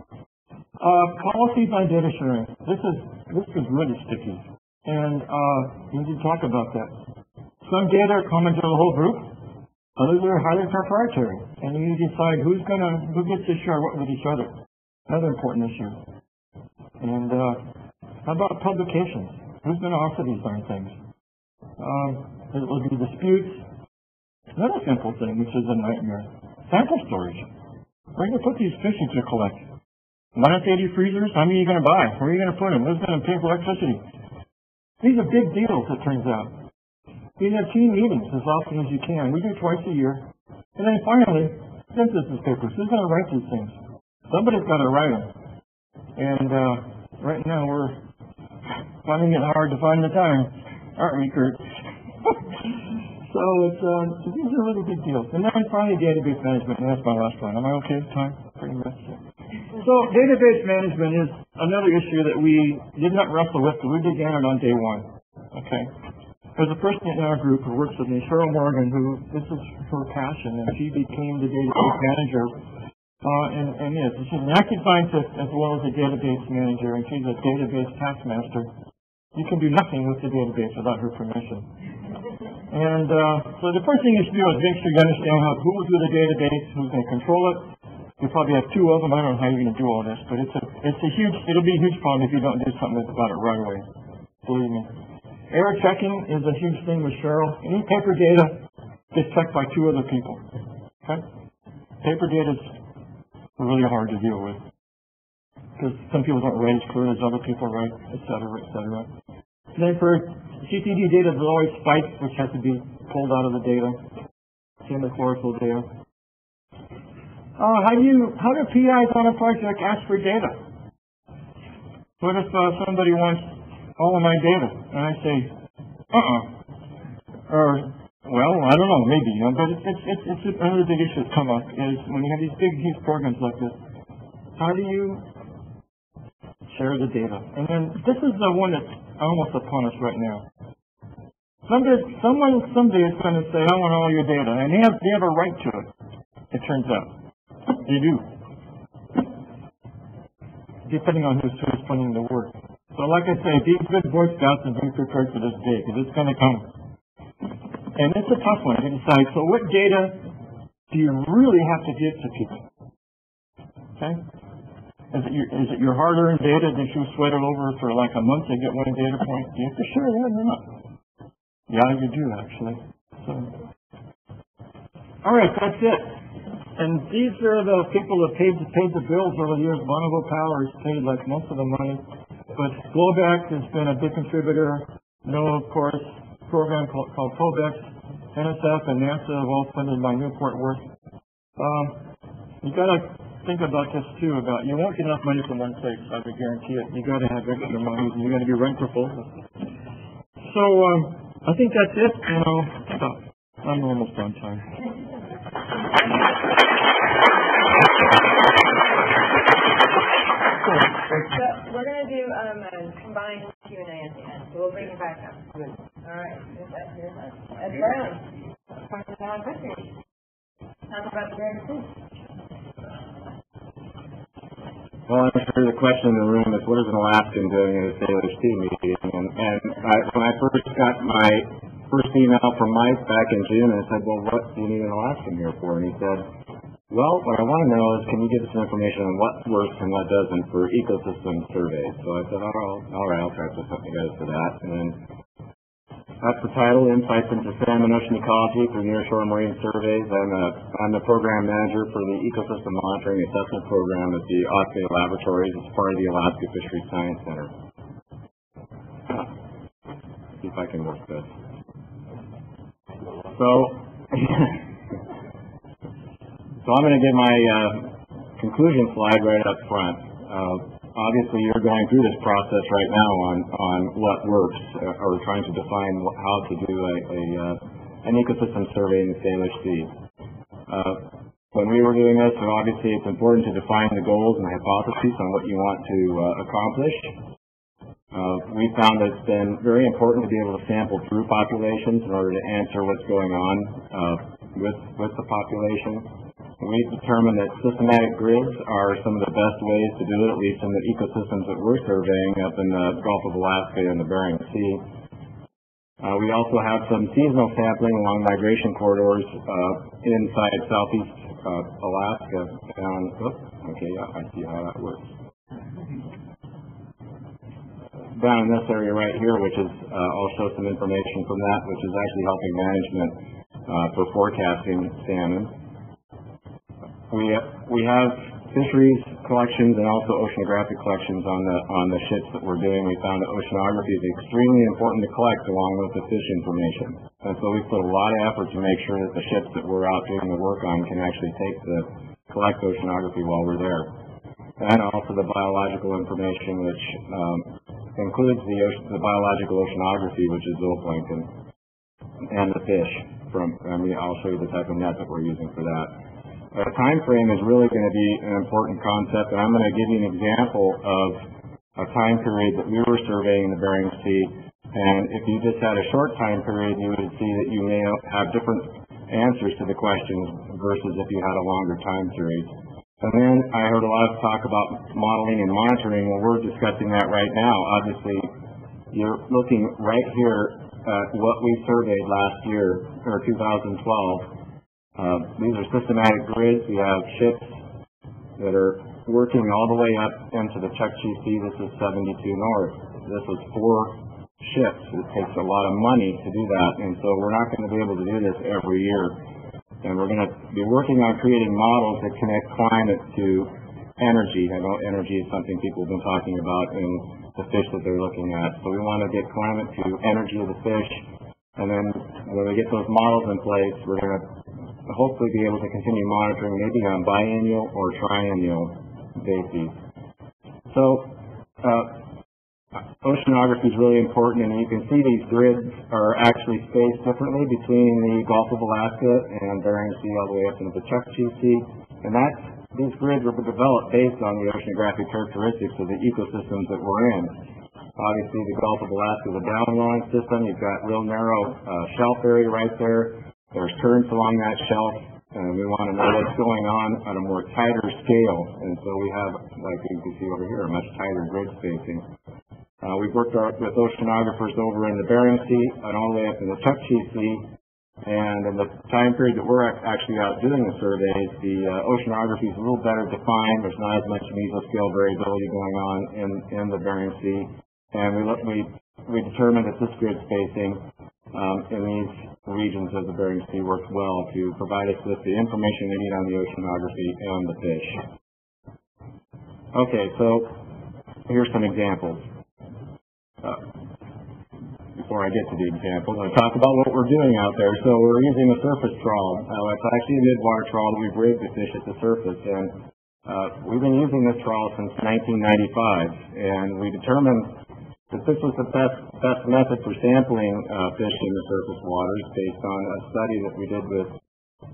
Policies on data sharing. This is really sticky, and we need to talk about that. Some data are common to the whole group, others are highly proprietary, and you need to decide who gets to share what with each other. Another important issue. And how about publications? Who's going to offer these darn things? It will be disputes. Another simple thing, which is a nightmare, sample storage. Where are you going to put these fish that you collect? -80 freezers? How many are you going to buy? Where are you going to put them? Who's going to pay for electricity? These are big deals, it turns out. You need to have team meetings as often as you can. We do twice a year. And then finally, synthesis papers. Who's going to write these things? Somebody's got to write them. And right now we're finding it hard to find the time, aren't we, Kurt? So these are really big deals. And then finally, database management. That's my last one. Am I okay with time? Pretty much. So database management is another issue that we did not wrestle with, but we began it on day one. Okay. There's a person in our group who works with me, Cheryl Morgan, who this is her passion, and she became the database manager. She's an active scientist as well as a database manager, and she's a database taskmaster. You can do nothing with the database without her permission. And so the first thing you should do is make sure you understand who will do the database, who's going to control it. You probably have two of them. I don't know how you're going to do all this, but it'll be a huge problem if you don't do something about it right away. Believe me. Error checking is a huge thing with Cheryl. Any paper data gets checked by two other people. Okay? Paper data is really hard to deal with because some people don't write as clearly as other people write, et cetera, et cetera. And then for CTD data, there's always spikes which have to be pulled out of the data. Same with chlorophyll data. How do PIs on a project ask for data? What if somebody wants all of my data? And I say, or, well, I don't know, maybe. But it's another big issue that's come up is when you have these big, huge programs like this, how do you share the data? And then this is the one that's almost upon us right now. Someday is going to say, I want all your data. And they have a right to it, it turns out. You do, depending on who's funding the work. So like I say, be good Boy Scouts and be prepared for this day, because it's going to come. And it's a tough one to decide, so what data do you really have to give to people? Okay? Is it your hard-earned data that you sweated over for like a month to get one data point? Do you have to share that or not? Yeah, you do, actually. So. All right, that's it. And these are the people that paid the bills over the years. Bonneville Power has paid like most of the money. But Globex has been a big contributor. NOAA, of course, a program called Globex. NSF and NASA have all funded by Newport Worth. You got to think about this, too, about you won't get enough money from one place. I would guarantee it. You got to have extra money, and you got to be rentable. So I think that's it. And I'll stop. I'm almost on time. So we're going to do a combined Q&A at the end, so we'll bring you back up. Good. All right. Here's that. Ed Brown, talk about fisheries. Talk about the Bering Sea. Well, I'm sure the question in the room is, what is an Alaskan doing at a Salish Sea meeting? When I first got my first email from Mike back in June, I said, well, what do you need an Alaskan here for? And he said, well, what I want to know is, can you give us some information on what works and what doesn't for ecosystem surveys? So I said, all right, I'll try to put something together for that. And then that's the title, Insights into Salmon Ocean Ecology through Nearshore Marine Surveys. I'm the program manager for the Ecosystem Monitoring Assessment Program at the Osprey Laboratories. It's part of the Alaska Fisheries Science Center. See if I can work this. So... So I'm going to give my conclusion slide right up front. Obviously, you're going through this process right now on what works, or trying to define how to do an ecosystem survey in the Salish Sea. When we were doing this, obviously it's important to define the goals and the hypotheses on what you want to accomplish. We found that it's been very important to be able to sample through populations in order to answer what's going on with the population. We've determined that systematic grids are some of the best ways to do it, at least in the ecosystems that we're surveying up in the Gulf of Alaska and the Bering Sea. We also have some seasonal sampling along migration corridors inside southeast Alaska. And, okay, yeah, I see how that works. Down in this area right here, which is, I'll show some information from that, which is actually helping management for forecasting salmon. We have fisheries collections and also oceanographic collections on the ships that we're doing. We found that oceanography is extremely important to collect along with the fish information. And so we've put a lot of effort to make sure that the ships that we're out doing the work on can actually collect oceanography while we're there. And also the biological information, which includes the biological oceanography, which is zooplankton, and the fish. I'll show you the type of net that we're using for that. The time frame is really going to be an important concept, and I'm going to give you an example of a time period that we were surveying in the Bering Sea. And if you just had a short time period, you would see that you may have different answers to the questions versus if you had a longer time period. And then I heard a lot of talk about modeling and monitoring. Well, we're discussing that right now. Obviously, you're looking right here at what we surveyed last year, or 2012. These are systematic grids. We have ships that are working all the way up into the Chukchi Sea. This is 72 north. This was 4 ships. It takes a lot of money to do that, and so we're not going to be able to do this every year. And we're going to be working on creating models that connect climate to energy. I know energy is something people have been talking about in the fish that they're looking at. So we want to get climate to energy of the fish, and then when we get those models in place, we're going to hopefully be able to continue monitoring maybe on biennial or triennial basis. So oceanography is really important, and you can see these grids are actually spaced differently between the Gulf of Alaska and Bering Sea all the way up into the Chukchi Sea. And these grids were developed based on the oceanographic characteristics of the ecosystems that we're in. Obviously the Gulf of Alaska is a downline system. You've got real narrow shelf area right there. There's currents along that shelf, and we want to know what's going on a more tighter scale. And so we have, like you can see over here, a much tighter grid spacing. We've worked with oceanographers over in the Bering Sea and all the way up in the Chukchi Sea. And in the time period that we're actually out doing the surveys, the oceanography is a little better defined. There's not as much mesoscale variability going on in the Bering Sea. And we determined that this grid spacing in these regions of the Bering Sea worked well to provide us with the information we need on the oceanography and the fish. Okay, so here's some examples. Before I get to the examples, I'll talk about what we're doing out there. So we're using a surface trawl. It's actually a midwater trawl that we've rigged the fish at the surface. And we've been using this trawl since 1995, and we determined that this was the best method for sampling fish in the surface waters based on a study that we did with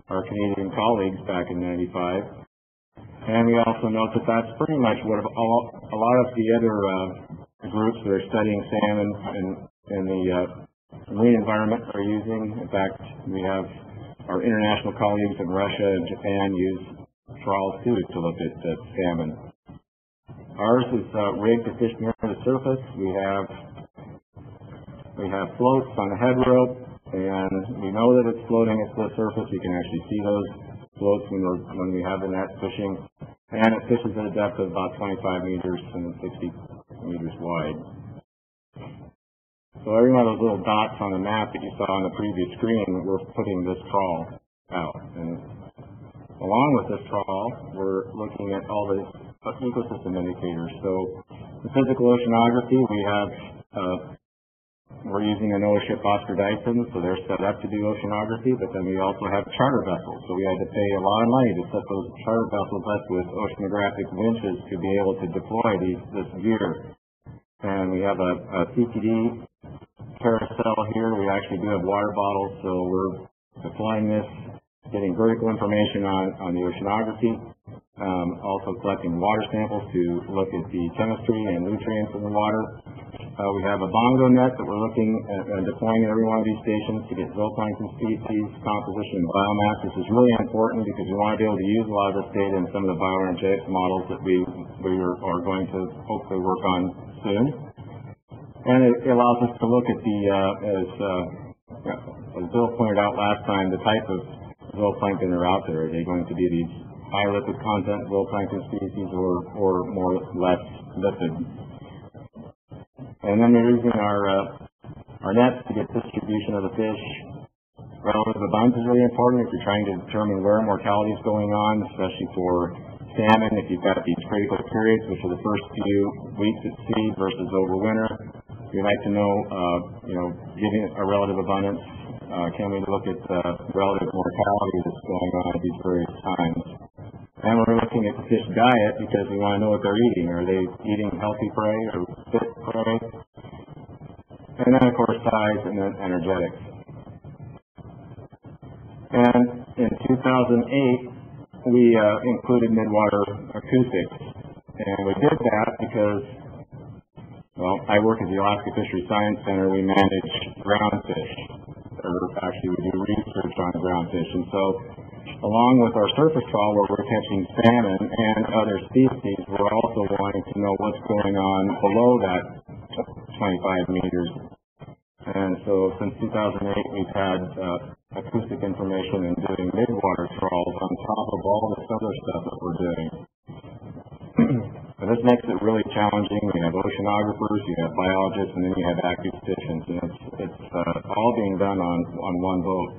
our Canadian colleagues back in 95. And we also note that that's pretty much what a lot of the other groups that are studying salmon in the marine environment are using. In fact, we have our international colleagues in Russia and Japan use trawls too to look at salmon. Ours is rigged to fish near the surface. We have floats on the head rope, and we know that it's floating at the surface. You can actually see those floats when we have the net fishing. And it fishes at a depth of about 25 meters and 60 meters wide. So every one of those little dots on the map that you saw on the previous screen, we're putting this trawl out. And along with this trawl, we're looking at all the ecosystem indicators. So the physical oceanography, we're using a NOAA ship, Oscar Dyson, so they're set up to do oceanography, but then we also have charter vessels. So we had to pay a lot of money to set those charter vessels up with oceanographic winches to be able to deploy this gear. And we have a CTD carousel here. We actually do have water bottles, so we're deploying this, getting vertical information on the oceanography. Also collecting water samples to look at the chemistry and nutrients in the water. We have a bongo net that we're looking at deploying at every one of these stations to get zooplankton species, composition, and biomass. This is really important because we want to be able to use a lot of this data in some of the bioenergetics models that we are going to hopefully work on soon. And it allows us to look at the, as Bill pointed out last time, the type of zooplankton that are out there. Are they going to be these high lipid content zooplankton species or more or less lipid? And then we're using our nets to get distribution of the fish. Relative abundance is really important if you're trying to determine where mortality is going on, especially for salmon if you've got these critical periods, which are the first few weeks at sea versus over winter. We'd like to know, given a relative abundance, can we look at the relative mortality that's going on at these various times? And we're looking at fish diet because we want to know what they're eating. Are they eating healthy prey or fit prey? And then, of course, size and then energetics. And in 2008, we included midwater acoustics. And we did that because, well, I work at the Alaska Fisheries Science Center. We manage groundfish, or actually we do research on groundfish. And so along with our surface trawl where we're catching salmon and other species, we're also wanting to know what's going on below that 25 meters. And so since 2008, we've had acoustic information and doing midwater trawls on top of all this other stuff that we're doing. And this makes it really challenging. You have oceanographers, you have biologists, and then you have acousticians. And it's all being done on one boat.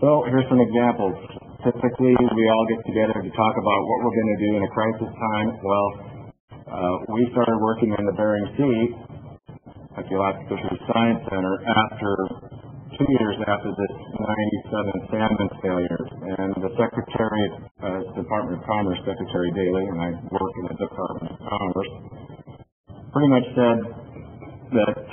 So here's some examples. Typically, we all get together to talk about what we're going to do in a crisis time. Well, we started working in the Bering Sea at the Alaska Fisheries Science Center after 2 years after this 97 salmon failure. And the Secretary, Department of Commerce, Secretary Daley, and I work in the Department of Commerce, pretty much said that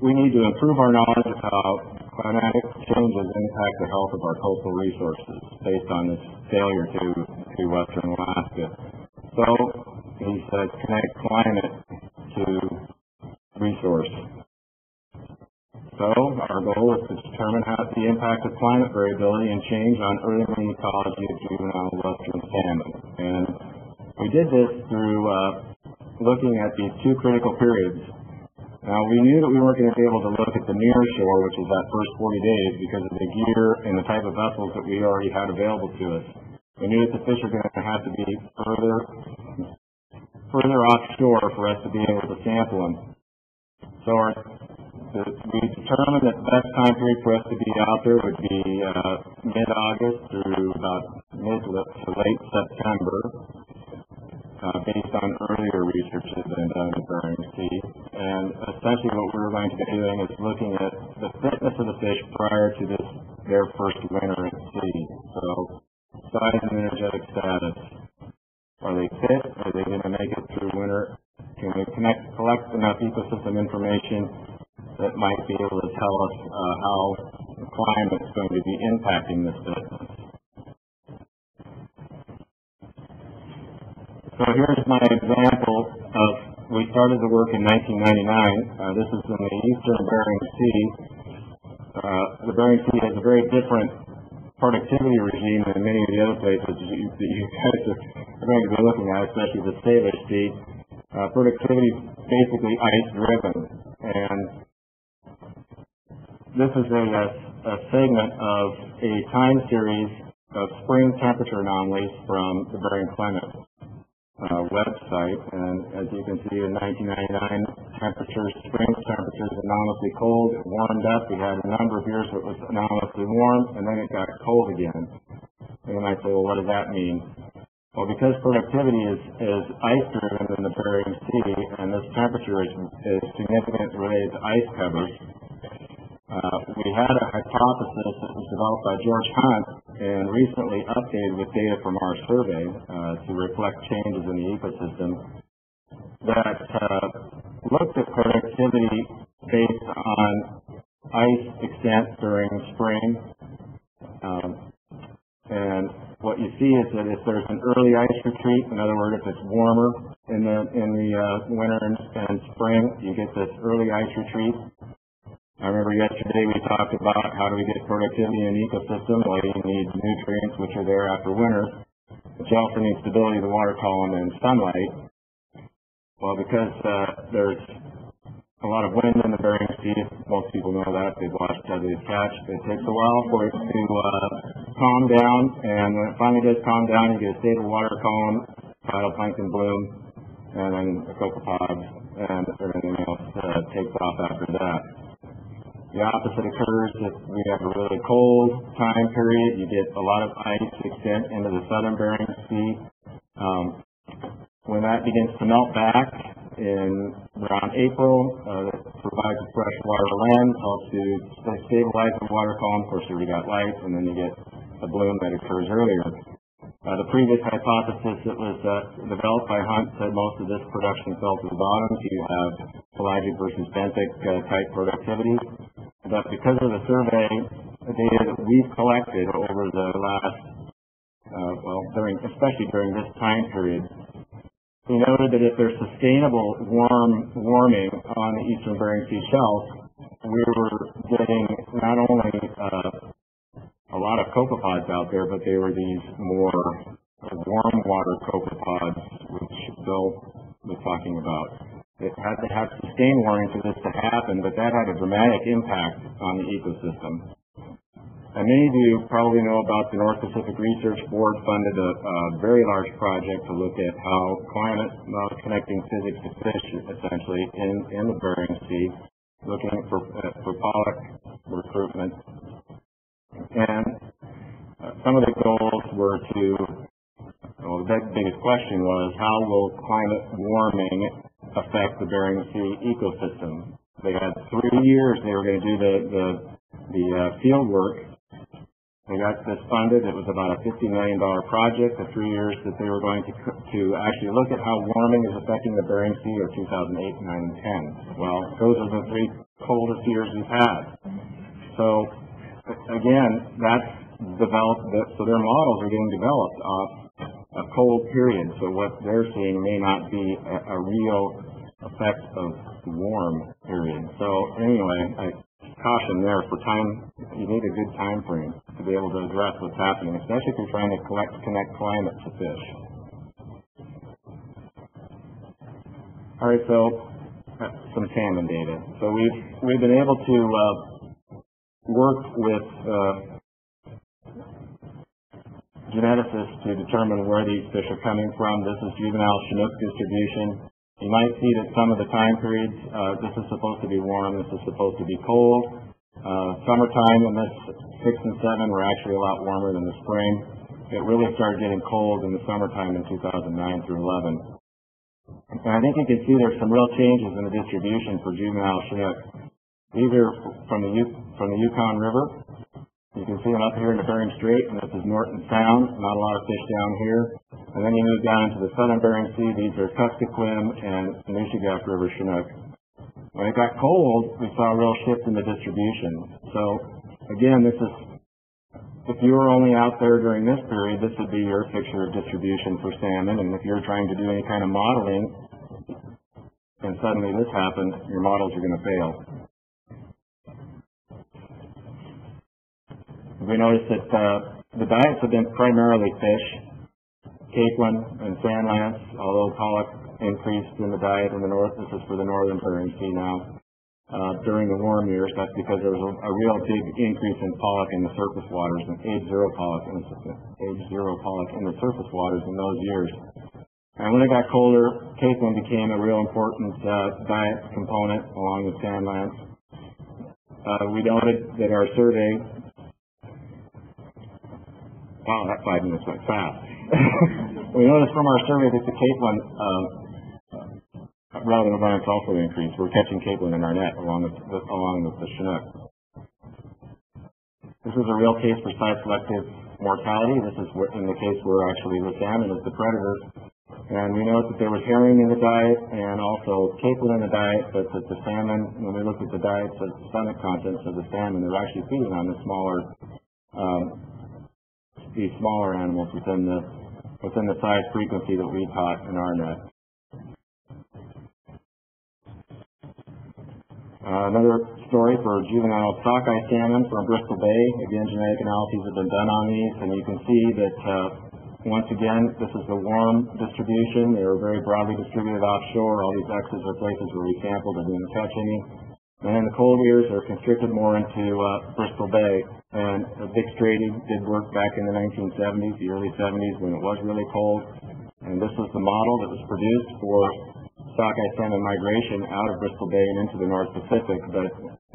we need to improve our knowledge about climatic changes impact the health of our coastal resources based on this failure to western Alaska. So he said connect climate to resource. So our goal is to determine how the impact of climate variability and change on early ecology of juvenile western salmon. And we did this through looking at these two critical periods. Now, we knew that we weren't going to be able to look at the near shore, which is that first 40 days, because of the gear and the type of vessels that we already had available to us. We knew that the fish are going to have to be further offshore for us to be able to sample them. So we determined that the best time period for us to be out there would be mid-August through about mid to late September, based on earlier research that had been done at Bering Sea. And essentially what we were going to be doing is looking at the fitness of the fish prior to their first winter at sea. So size and energetic status. Are they fit? Are they going to make it through winter? Can we collect enough ecosystem information that might be able to tell us how the climate is going to be impacting this fitness? So here's my example of, we started the work in 1999. This is in the eastern Bering Sea. The Bering Sea has a very different productivity regime than many of the other places that you guys are going to be looking at, especially the Salish Sea. Productivity is basically ice-driven. And this is a segment of a time series of spring temperature anomalies from the Bering climate website, and as you can see, in 1999, temperatures, spring temperatures, anomalously cold. It warmed up. We had a number of years where it was anomalously warm, and then it got cold again. And you might say, well, what does that mean? Well, because productivity is ice-driven in the Bering Sea, and this temperature is significant related to ice covers, we had a hypothesis that was developed by George Hunt and recently updated with data from our survey to reflect changes in the ecosystem that looked at productivity based on ice extent during spring. And what you see is that if there's an early ice retreat, in other words, if it's warmer in the winter and spring, you get this early ice retreat. I remember yesterday we talked about how do we get productivity in an ecosystem. Well, you need nutrients, which are there after winter, but you also need stability of the water column and sunlight. Well, because there's a lot of wind in the Bering Sea, most people know that. They've watched these catch. It takes a while for it to calm down, and when it finally does calm down, you get a stable water column, phytoplankton bloom, and then the copepod and everything else takes off after that. the opposite occurs. If we have a really cold time period, you get a lot of ice extent into the southern Bering Sea. When that begins to melt back in around April, that provides a fresh water land, helps to stabilize the water column. Of course, you already got light, and then you get a bloom that occurs earlier. The previous hypothesis that was developed by Hunt said most of this production fell to the bottom, so you have pelagic versus benthic type productivity. But because of the survey data that we've collected over the last, especially during this time period, we noted that if there's sustainable warming on the eastern Bering Sea shelf, we were getting not only a lot of copepods out there, but they were these more warm water copepods, which Bill was talking about. It had to have sustained warming for this to happen, but that had a dramatic impact on the ecosystem. And many of you probably know about the North Pacific Research Board funded a very large project to look at how climate was connecting physics to fish, essentially, in the Bering Sea, looking for pollock recruitment. And some of the goals were to, well, the biggest question was, how will climate warming affect the Bering Sea ecosystem? They had 3 years they were going to do the field work. They got this funded. It was about a $50 million project. The 3 years that they were going to actually look at how warming is affecting the Bering Sea of 2008, 9, and 10. Well, those are the three coldest years we've had. So, again, that's developed, so their models are getting developed off a cold period. So what they're seeing may not be a real effect of warm period. So anyway, I caution there for time. You need a good time frame to be able to address what's happening, especially if you're trying to connect climate to fish. All right, so some salmon data. So we've been able to work with geneticists to determine where these fish are coming from. This is juvenile Chinook distribution. You might see that some of the time periods, this is supposed to be warm, this is supposed to be cold. Summertime in this 6 and 7 were actually a lot warmer than the spring. It really started getting cold in the summertime in 2009 through 11. And I think you can see there's some real changes in the distribution for juvenile Chinook. These are from the Yukon River. You can see them up here in the Bering Strait, and this is Norton Sound. Not a lot of fish down here. And then you move down to the southern Bering Sea. These are Kuskokwim and Anishigak River Chinook. When it got cold, we saw a real shift in the distribution. So, again, this is, if you were only out there during this period, this would be your picture of distribution for salmon. And if you're trying to do any kind of modeling, and suddenly this happens, your models are going to fail. We noticed that the diets have been primarily fish, capelin and sand lance, although pollock increased in the diet in the north. This is for the northern Bering Sea now. During the warm years, that's because there was a real big increase in pollock in the surface waters, and age zero pollock in the surface waters in those years. And when it got colder, capelin became a real important diet component along with sand lance. We noted that our survey, wow, that 5 minutes went fast. We noticed from our survey that the capelin, relative abundance also increased. We're catching capelin in our net along with the Chinook. This is a real case for site-selective mortality. This is in the case where actually the salmon is the predator. And we noticed that there was herring in the diet and also capelin in the diet, but that the salmon, when we looked at the diets, the stomach contents of the salmon, they're actually feeding on the smaller these smaller animals within the size frequency that we caught in our net. Another story for juvenile sockeye salmon from Bristol Bay. Again, genetic analyses have been done on these, and you can see that once again, this is the warm distribution. They were very broadly distributed offshore. All these X's are places where we sampled and didn't catch any. And in the cold years, they're constricted more into Bristol Bay. And Dick Strady did work back in the 1970s, the early 70s, when it was really cold. And this was the model that was produced for sockeye salmon migration out of Bristol Bay and into the North Pacific. But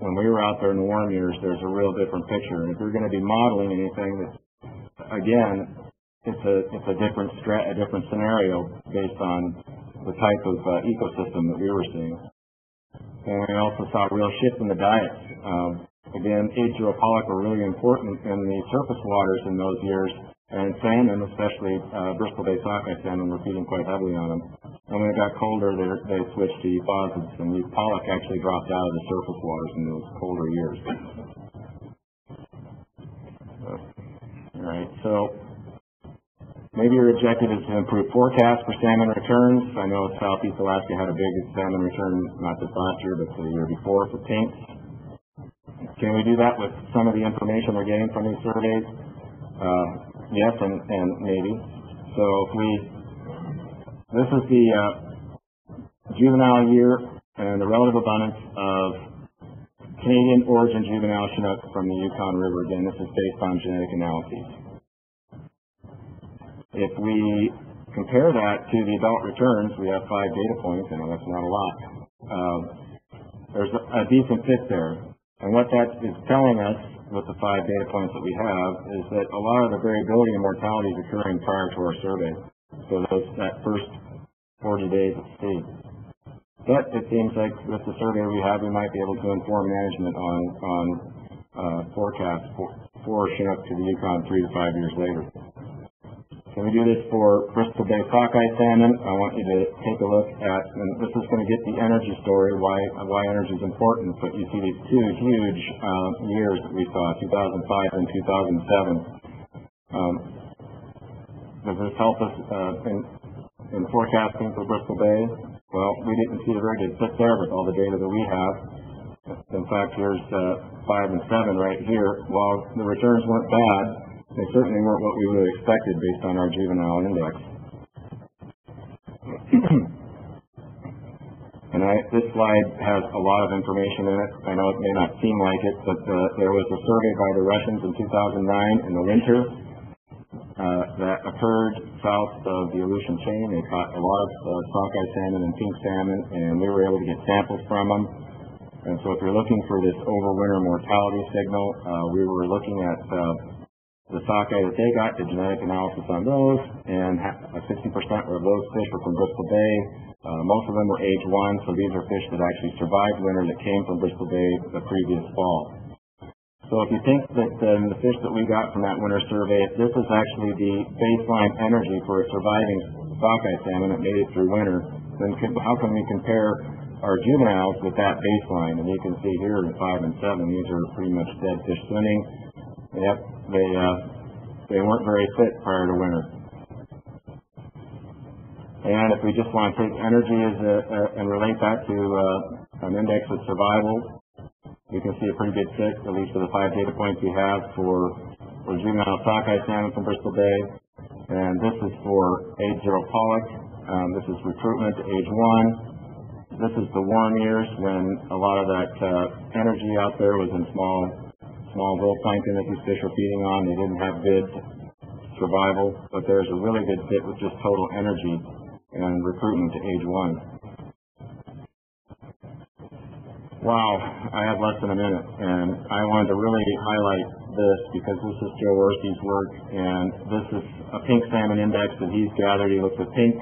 when we were out there in the warm years, there's a real different picture. And if you're going to be modeling anything, again, it's a different scenario based on the type of ecosystem that we were seeing. And we also saw a real shift in the diets. Again, age-opolic were really important in the surface waters in those years, and salmon, especially Bristol Bay sockeye salmon, were feeding quite heavily on them. And when it got colder, they switched to euphausids, and the pollock actually dropped out of the surface waters in those colder years. All right, so maybe your objective is to improve forecasts for salmon returns. I know Southeast Alaska had a big salmon return, not this last year, but the year before for tinks. Can we do that with some of the information we're getting from these surveys? Yes, and maybe. So if we, this is the juvenile year and the relative abundance of Canadian origin juvenile Chinook from the Yukon River. Again, this is based on genetic analyses. If we compare that to the adult returns, we have 5 data points. I know that's not a lot. There's a decent fit there. And what that is telling us with the 5 data points that we have is that a lot of the variability in mortality is occurring prior to our survey. So that first 40 days at sea. But it seems like with the survey we have, we might be able to inform management on forecasts for Chinook to the Yukon 3 to 5 years later. So we do this for Bristol Bay sockeye salmon. I want you to take a look at, and this is going to get the energy story, why energy is important. But you see these 2 huge years that we saw, 2005 and 2007. Does this help us in forecasting for Bristol Bay? Well, we didn't see a very good fit there with all the data that we have. In fact, here's 5 and 7 right here. While the returns weren't bad, they certainly weren't what we would have expected based on our juvenile index. And this slide has a lot of information in it. I know it may not seem like it, but there was a survey by the Russians in 2009 in the winter that occurred south of the Aleutian chain. They caught a lot of sockeye salmon and pink salmon, and we were able to get samples from them. And so if you're looking for this overwinter mortality signal, we were looking at the sockeye that they got, the genetic analysis on those, and 60% of those fish were from Bristol Bay. Most of them were age 1, so these are fish that actually survived winter that came from Bristol Bay the previous fall. So if you think that the fish that we got from that winter survey, if this is actually the baseline energy for a surviving sockeye salmon that made it through winter, then how can we compare our juveniles with that baseline? And you can see here in 5 and 7, these are pretty much dead fish swimming. Yep, they weren't very fit prior to winter. And if we just want to take energy as and relate that to an index of survival, you can see a pretty good fit, at least for the 5 data points we have for juvenile sockeye salmon from Bristol Bay. And this is for age 0 pollock. This is recruitment to age 1. This is the warm years when a lot of that energy out there was in small zooplankton that these fish were feeding on. They didn't have good survival, but there's a really good fit with just total energy and recruitment to age 1. Wow, I have less than a minute, and I wanted to really highlight this because this is Joe Orsi's work, and this is a pink salmon index that he's gathered. He looked at pink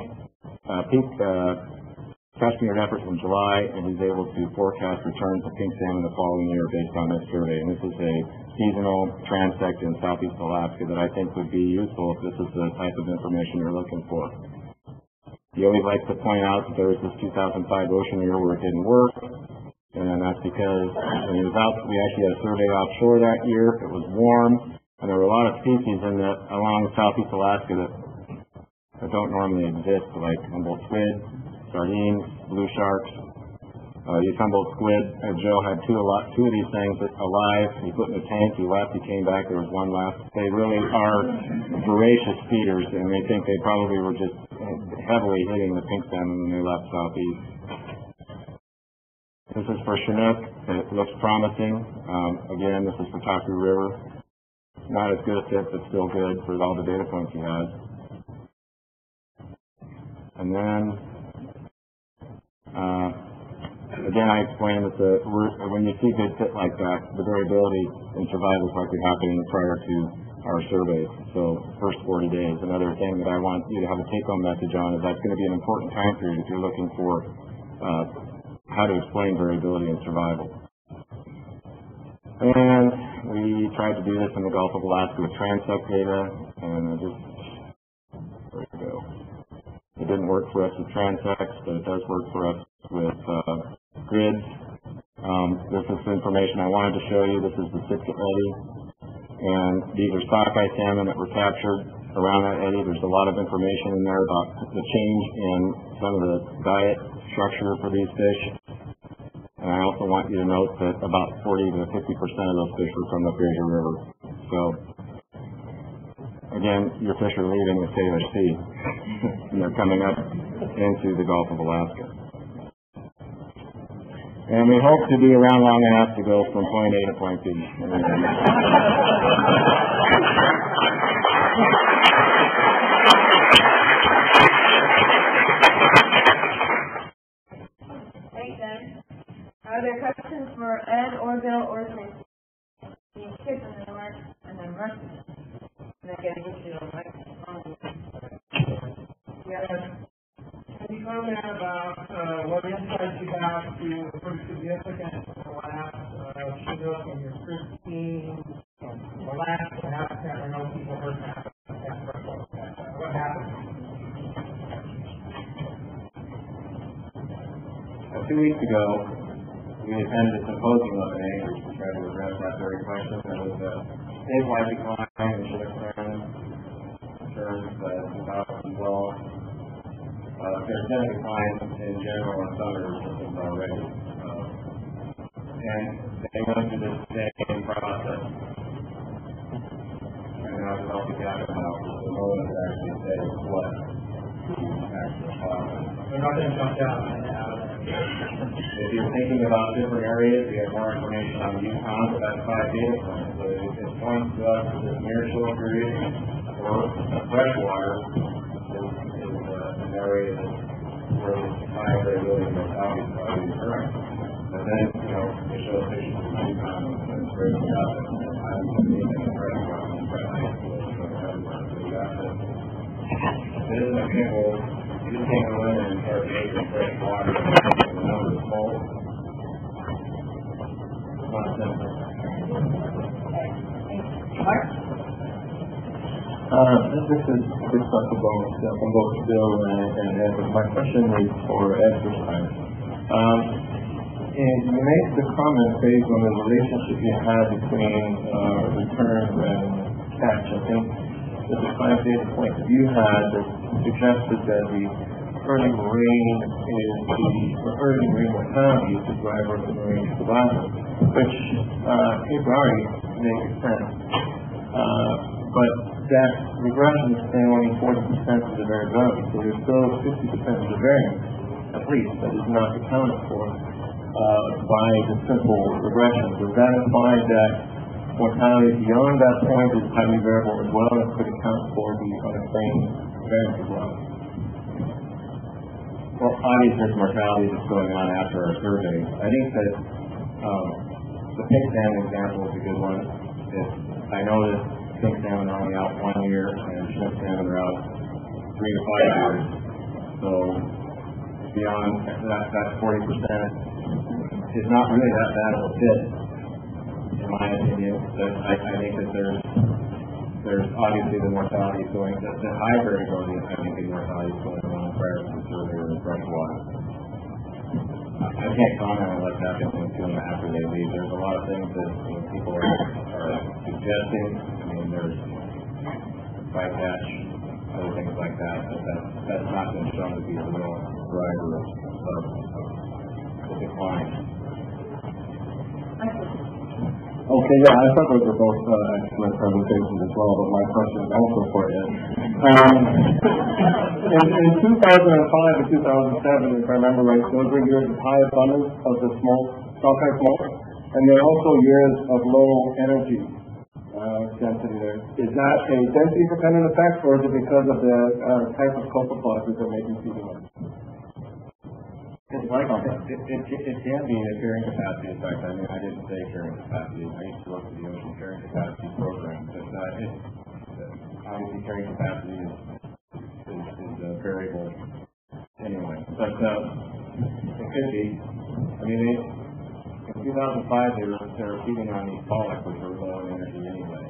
Kashmir efforts in July, and he's able to forecast returns of pink salmon the following year based on this survey. And this is a seasonal transect in Southeast Alaska that I think would be useful if this is the type of information you're looking for. You always like to point out that there was this 2005 ocean year where it didn't work, and that's because when it was out, we actually had a survey offshore that year. It was warm, and there were a lot of species in the, along Southeast Alaska that don't normally exist, like humboldt squid, sardines, blue sharks, Humboldt squid. Joe had two of these things alive. He put in the tank, he left, he came back, there was one left. They really are voracious feeders, and they think they probably were just heavily hitting the pink salmon when they left southeast. This is for Chinook, and it looks promising. Again, this is for Chukchi River. Not as good a fit, but still good for all the data points he has. And then Again, I explained that when you see good fit like that, the variability in survival is likely happening prior to our surveys. So the first 40 days, another thing that I want you to have a take-home message on is that's going to be an important time period if you're looking for how to explain variability in survival. And we tried to do this in the Gulf of Alaska with transect data, and I just, there we go. It didn't work for us with transects, but it does work for us with grids. This is the information I wanted to show you. This is the Sitka eddy, and these are sockeye salmon that were captured around that eddy. There's a lot of information in there about the change in some of the diet structure for these fish, and I also want you to note that about 40 to 50% of those fish were from the Fraser River. So again, your fish are leaving the Salish Sea and they're coming up into the Gulf of Alaska. And we hope to be around long enough to go from point A to point B. Thanks, Ed. Are there questions for Ed or Bill or Sandy? You kiss them in the mark and then rush them. And then get a digital microphone. Can you comment about what insights you have to the significance of the last sugar in your first team, the last perhaps, I know people heard that, what happened? Well, 2 weeks ago, we attended a symposium up in Anchorage to try to address that very question. There was a statewide decline in sugar clearance in terms of 2012. There's been a decline in general in some jurisdictions already. And they went through this same process. And I was talking about the moment that actually says what the actual problem is. They're not going to jump down right now. If you're thinking about different areas, we have more information on the Yukon, but that's 5 data points. So it points to us that this near-shore period or freshwater is an area where the high variability and mortality is probably occurring. But then, they show pictures of the Yukon and breaking up and having to be in the freshwater and freshwater. So you got this. This is an example. You just can't go in and start making fresh water and the number is full. It's not simple. Mark? This is Dr. Bowman from both Bill and Ed. My question is for Ed this time. And you made the comment based on the relationship you had between returns and catch. I think that the 5 data points that you had that suggested that the early marine mortality is the driver of the marine survival, which in theory makes sense. But that regression is still only 40% of the variability, so there's still 50% of the variance, at least, that is not accounted for by the simple regression. Does that imply that mortality beyond that point is highly variable as well and could account for the unexplained variance as well? Well, obviously there's mortality that's going on after our survey. I think that the pink salmon example is a good one. I know that pink salmon are only out 1 year and shrimp salmon are out 3 to 5 years. So beyond that 40% is not really that bad of a fit, in my opinion. But I think that there's obviously the mortality going, the high variability, I think the mortality is going on prior to the survey in fresh water. I can't comment on what's happening to them after they leave. There's a lot of things that people are suggesting. I mean, there's bycatch, other things like that, but that's not been shown to be the real driver of the decline. Okay, yeah, I thought those were both excellent presentations as well, but my question is also for you. In 2005 and 2007, if I remember right, those were years of high abundance of the sockeye smolt, and they're also years of low energy density there. Is that a density-dependent effect, or is it because of the type of copepods that they're making feeding on? It's Michael, it can be a carrying capacity effect. I mean, I didn't say carrying capacity. I used to work with the ocean carrying capacity program. But obviously carrying capacity is a variable anyway. But it could be. I mean, in 2005, they were feeding on these pollock, which were low in energy anyway.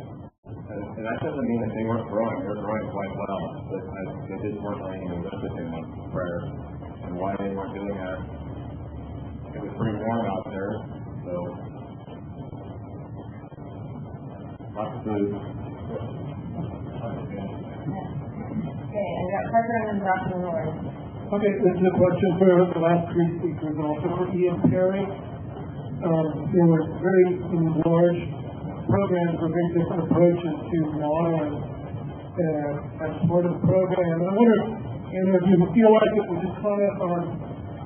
And that doesn't mean that they weren't growing. They were growing quite well. But they just weren't laying the residue much prior. And why they weren't doing that, it was pretty warm out there, so lots of food. Okay, and we got Parker and then Josh and Lauren. Okay, this is a question for the last three speakers, also for Ian Perry. There were very large programs with very different approaches to modeling as part of the program. And I wonder, and if you feel like it, would just comment on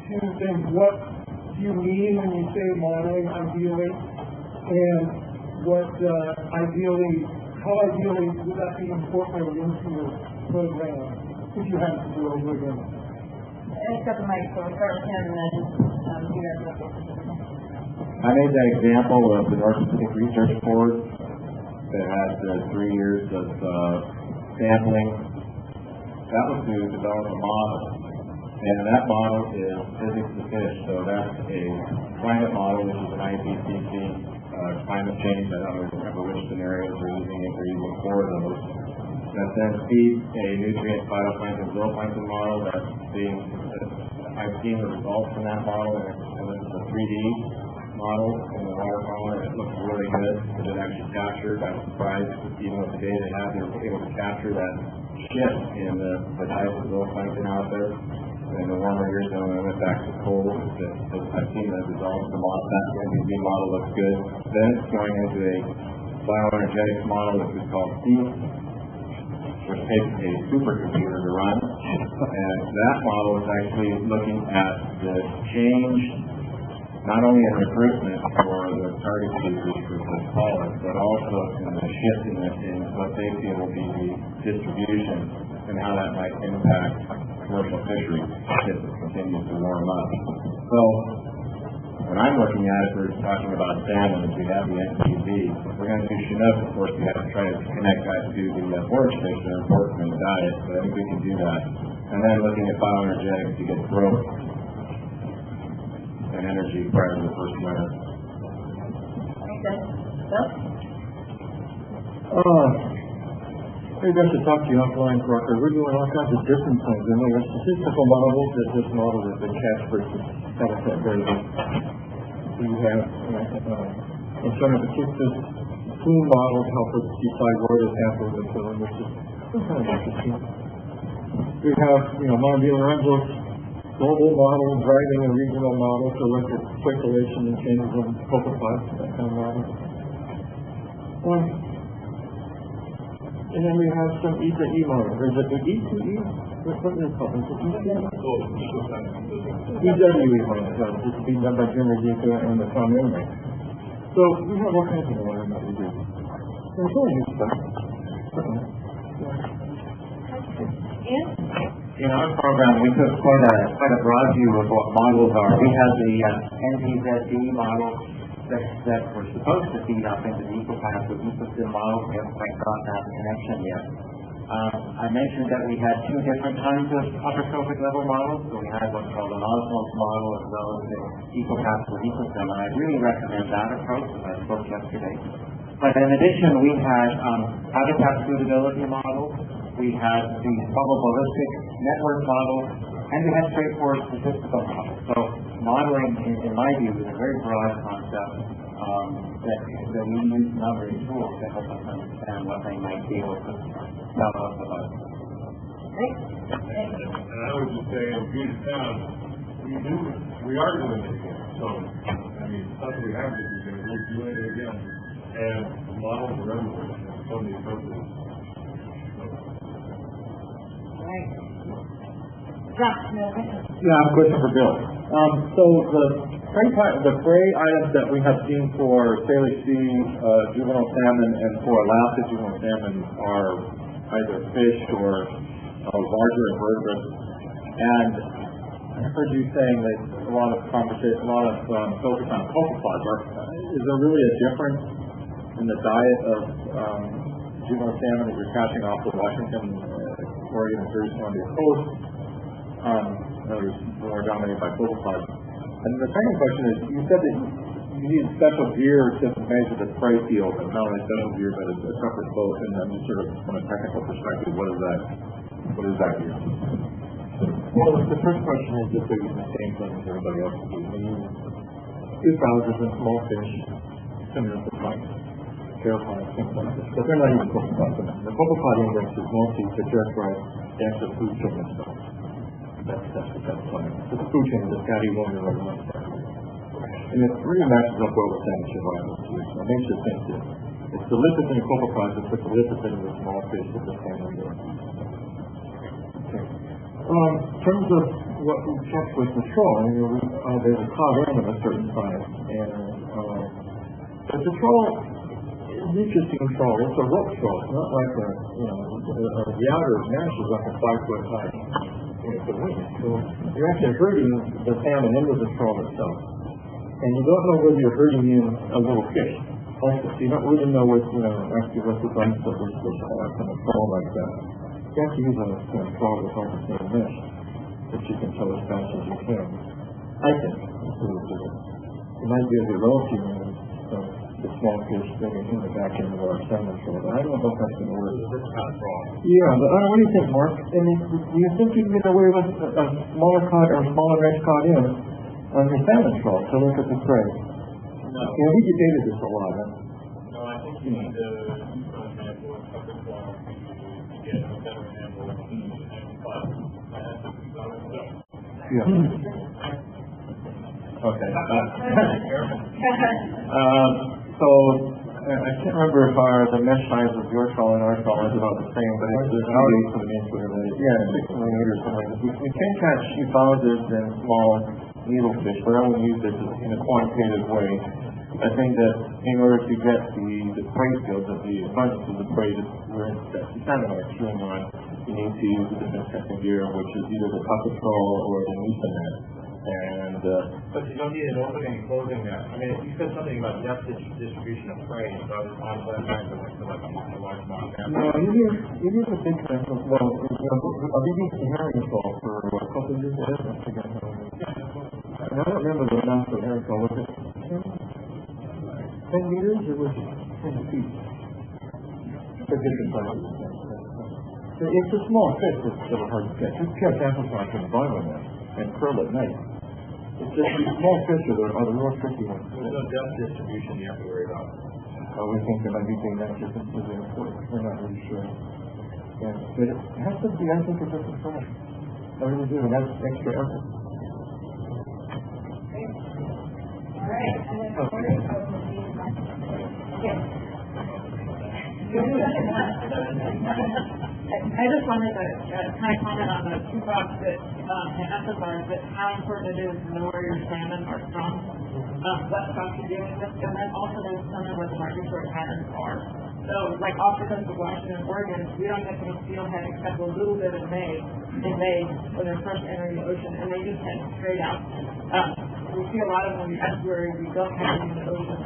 two things. What do you mean when you say modeling ideally? And what ideally, how ideally would that be incorporated into your program if you had to do it over again? Except the mic, so we'll start with him and then here. I made that example of the North Pacific Research Board that had 3 years of sampling. That was to develop a model, and that model is physics of fish. So that's a climate model, which is an IPCC climate change. I don't remember which scenarios we're using. If we're using 4 of those, that then feeds a nutrient phytoplankton zooplankton model. That's being I've seen the results from that model, and it's a 3D model in the water column. It looks really good. It did actually capture. I was surprised, even with the data they had, they were able to capture that shift in the type of zooplankton out there. In the warmer years, when I went back to cold, I've seen that dissolve the model. That NPG model looks good. Then it's going into a bioenergetics model, which is called SEAP, which takes a supercomputer to run. And that model is actually looking at the change, not only in recruitment for the target species for the pollen, but also in the shift in what they feel will be the distribution and how that might impact commercial fisheries if it continues to warm up. So when I'm looking at it, we're talking about salmon. If we have the NPV, if we're going to do Chinook, of course, we have to try to connect that to the forage fish that are important in the diet, but I think we can do that. And then looking at bioenergetics to get growth and energy prior to the first winter. Okay. Maybe I should talk to you offline, Parker. We're doing all kinds of different things. And there are statistical models that this model has been cast versus habitat grading. You have in front of the kids, two models help us decide where to sample and so on, which is kind of interesting. We have, you know, Monty Lorenzo's global model, driving a regional model to look at circulation and changes in copepods, that kind of model. And then we have some E2E model. Is it the E2E? What's what is it called? Is it E2E model. This is being done by Jim Regica and the Tom Inman. So we have all kinds of models that we do. There's all new stuff. Yeah. In our program, we took quite a broad view of what models are. We had the NPZE model that were supposed to feed up into the ecopath with ecosystem models. We haven't quite got that connection yet. I mentioned that we had 2 different kinds of hypertrophic level models. So we had what's called an osmos model as well as the ecopath with ecosystem, and I really recommend that approach that I spoke yesterday. But in addition, we had habitat suitability models. We had the probabilistic network model, and we had straightforward statistical models. So modeling, in my view, is a very broad concept that we use numbering tools to help us understand what they might be able to tell us about. Great. Thank you. And I would just say, in Puget Sound, we are doing it again. So, I mean, something we have to do, we're doing it again. And models are everywhere. So many approaches. Right. Yeah, I have a question for Bill. So the prey items that we have seen for Salish Sea juvenile salmon and for Alaska juvenile salmon are either fish or larger invertebrates. And I heard you saying that a lot of conversation, a lot of focus on copepods. Is there really a difference in the diet of juvenile salmon that you're catching off the Washington, Oregon, and British Columbia coast? There's more dominated by copepods. And the second question is, you said that you need special gear to measure the prey field, and not only special gear, but a separate boat. And I'm just sort of, from a technical perspective, what is that? What is that gear? Well, the first question is if they're using the same thing as everybody else is using. They use tooth browsers and small fish, similar to mice, caroline, things like this. But they're not even copepod. The copepod index is mostly to characterize the actual food chain itself. That's what that's like. So the food chain is a fatty one or another one. And it really matches up well with salmon survival too. So it makes you think that it's the lipids in the copepods, it's the lipids in the small fish that the family does. In terms of what we checked with the trawl, I mean, there's a cod end of a certain size, and but the trawl is an interesting trawl. It's a rope trawl. It's not like a, you know, the outer mesh is like a 5-foot high, and it's a wing. So you're actually herding the salmon into the trawl itself, and you don't know whether you're herding in a little fish. Also, so you don't really know what, you know, actually what the size of this fish are from a trawl like that. You have to use a trawl with all the same mesh, which you can tell as fast as you can. I think it's really good. It might be a relative of the small fish living in the back end of our salmon trawl, but I don't know if that's going to work. Yeah, but what do you think, Mark? I mean, do you think you can get away with a smaller cod or a smaller range cod in on your salmon trawl to look at the prey? No. You know, we debated this a lot, huh? No, I think you need to, for example, a couple trawl to get a better handle on the cod. Yeah. Okay. So I can't remember if the mesh size of your trawl and our trawl is about the same, but it's not equally related. Yeah, 6 millimeters or something. We can catch euphausids and small needlefish, but I only use it in a quantitative way. I think that in order to get the prey field, the abundance of the prey that we're kind of like chewing on, you need to use a different second gear, which is either the puppet trawl or the Mesa net. And, but you don't need an opening and closing net. I mean, if you said something about depth distribution of prey, so I was on that side, but I feel like I'm not a large amount of that. No, you need to think that, well, I'll be using the herring trawl for a couple of years. I don't remember the amount of herring trawl. Was it 10 meters or was it 10 feet? It's a different size. It's a small fish that's still hard to catch. Just catch amplified from the bottom of that and curl at night. It's just these small fish are the more tricky ones. There's no depth distribution you have to worry about. We think that might be doing that just because they're important. We're not really sure. Yeah. But it has to be, I think, a different form. I really do, and that's extra effort. Great. All right. And then I just wanted to kind of comment on the two box that and emphasize that how important it is to know where your salmon are from, what stock you're dealing with, and then also to determine what the migratory patterns are. So, like off the coast of Washington and Oregon, we don't get to steelhead except a little bit in May when they're first entering the ocean, and they just head straight out. We see a lot of them in the estuary, we don't have them in the ocean.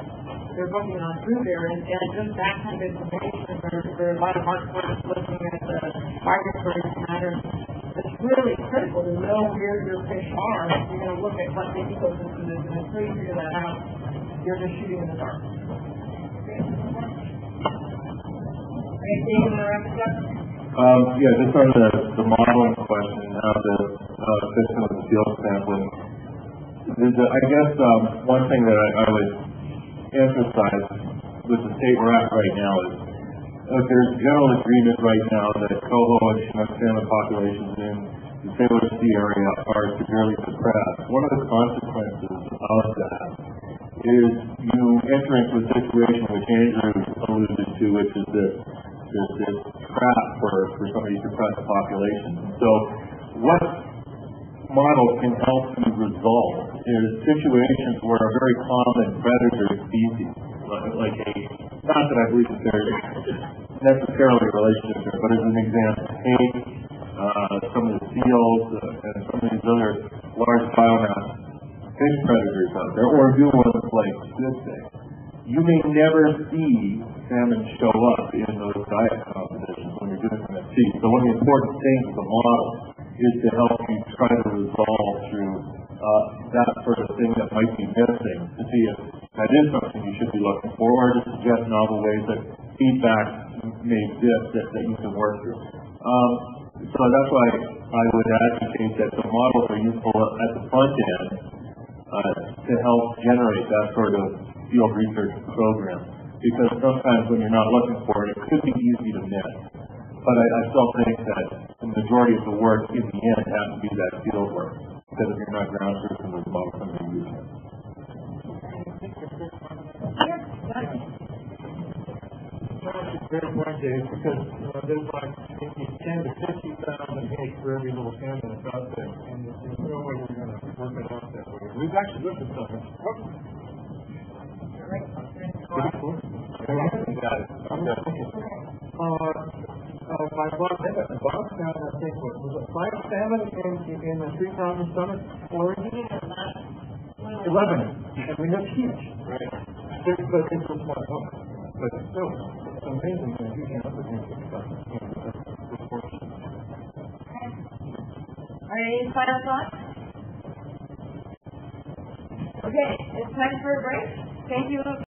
They're booking on through there, and just that kind of information for a lot of marketers looking at the migratory patterns. It's really critical to know where your fish are. If you're going to look at what the ecosystem is, and until you figure that out, you're just shooting in the dark. Anything you want to wrap this up? Yeah, just on the modeling question, now the system of the field sampling. I guess one thing that I would emphasize with the state we're at right now is there's general agreement right now that coho and Chinook salmon populations in the Salish Sea area are severely suppressed. One of the consequences of that is you enter into a situation which Andrew alluded to, which is that there's this trap for some of these suppressed populations. So what model can help to resolve is situations where a very common predator species, like a, not that I believe that there's necessarily a relationship there, but as an example, some of the seals and some of these other large biomass fish predators out there, or new ones like this thing, you may never see salmon show up in those diet compositions when you're doing them at sea. So one of the important things of the model is to help you try to resolve through that sort of thing that might be missing to see if that is something you should be looking for, or to suggest novel ways that feedback may exist that you can work through. So that's why I would advocate that the models are useful at the front end to help generate that sort of field research program, because sometimes when you're not looking for it, it could be easy to miss. But I still think that the majority of the work in the end has to be that field work, because if you're not ground truth in the model, something you can. Josh is very point, Dave, because there's like 10,000 to 50,000 eggs for every little salmon that's out there, and there's no way we're going to work it out that way. We've actually looked at something. By Bob Emmett. Bob found, I think, was it 5 salmon in the 3,000 stomach origin? 11. I mean, that's huge. Right. 6 by 6 was 1. But still, it's amazing that you can understand this stuff. Are there any final thoughts? Okay, it's time for a break. Thank you.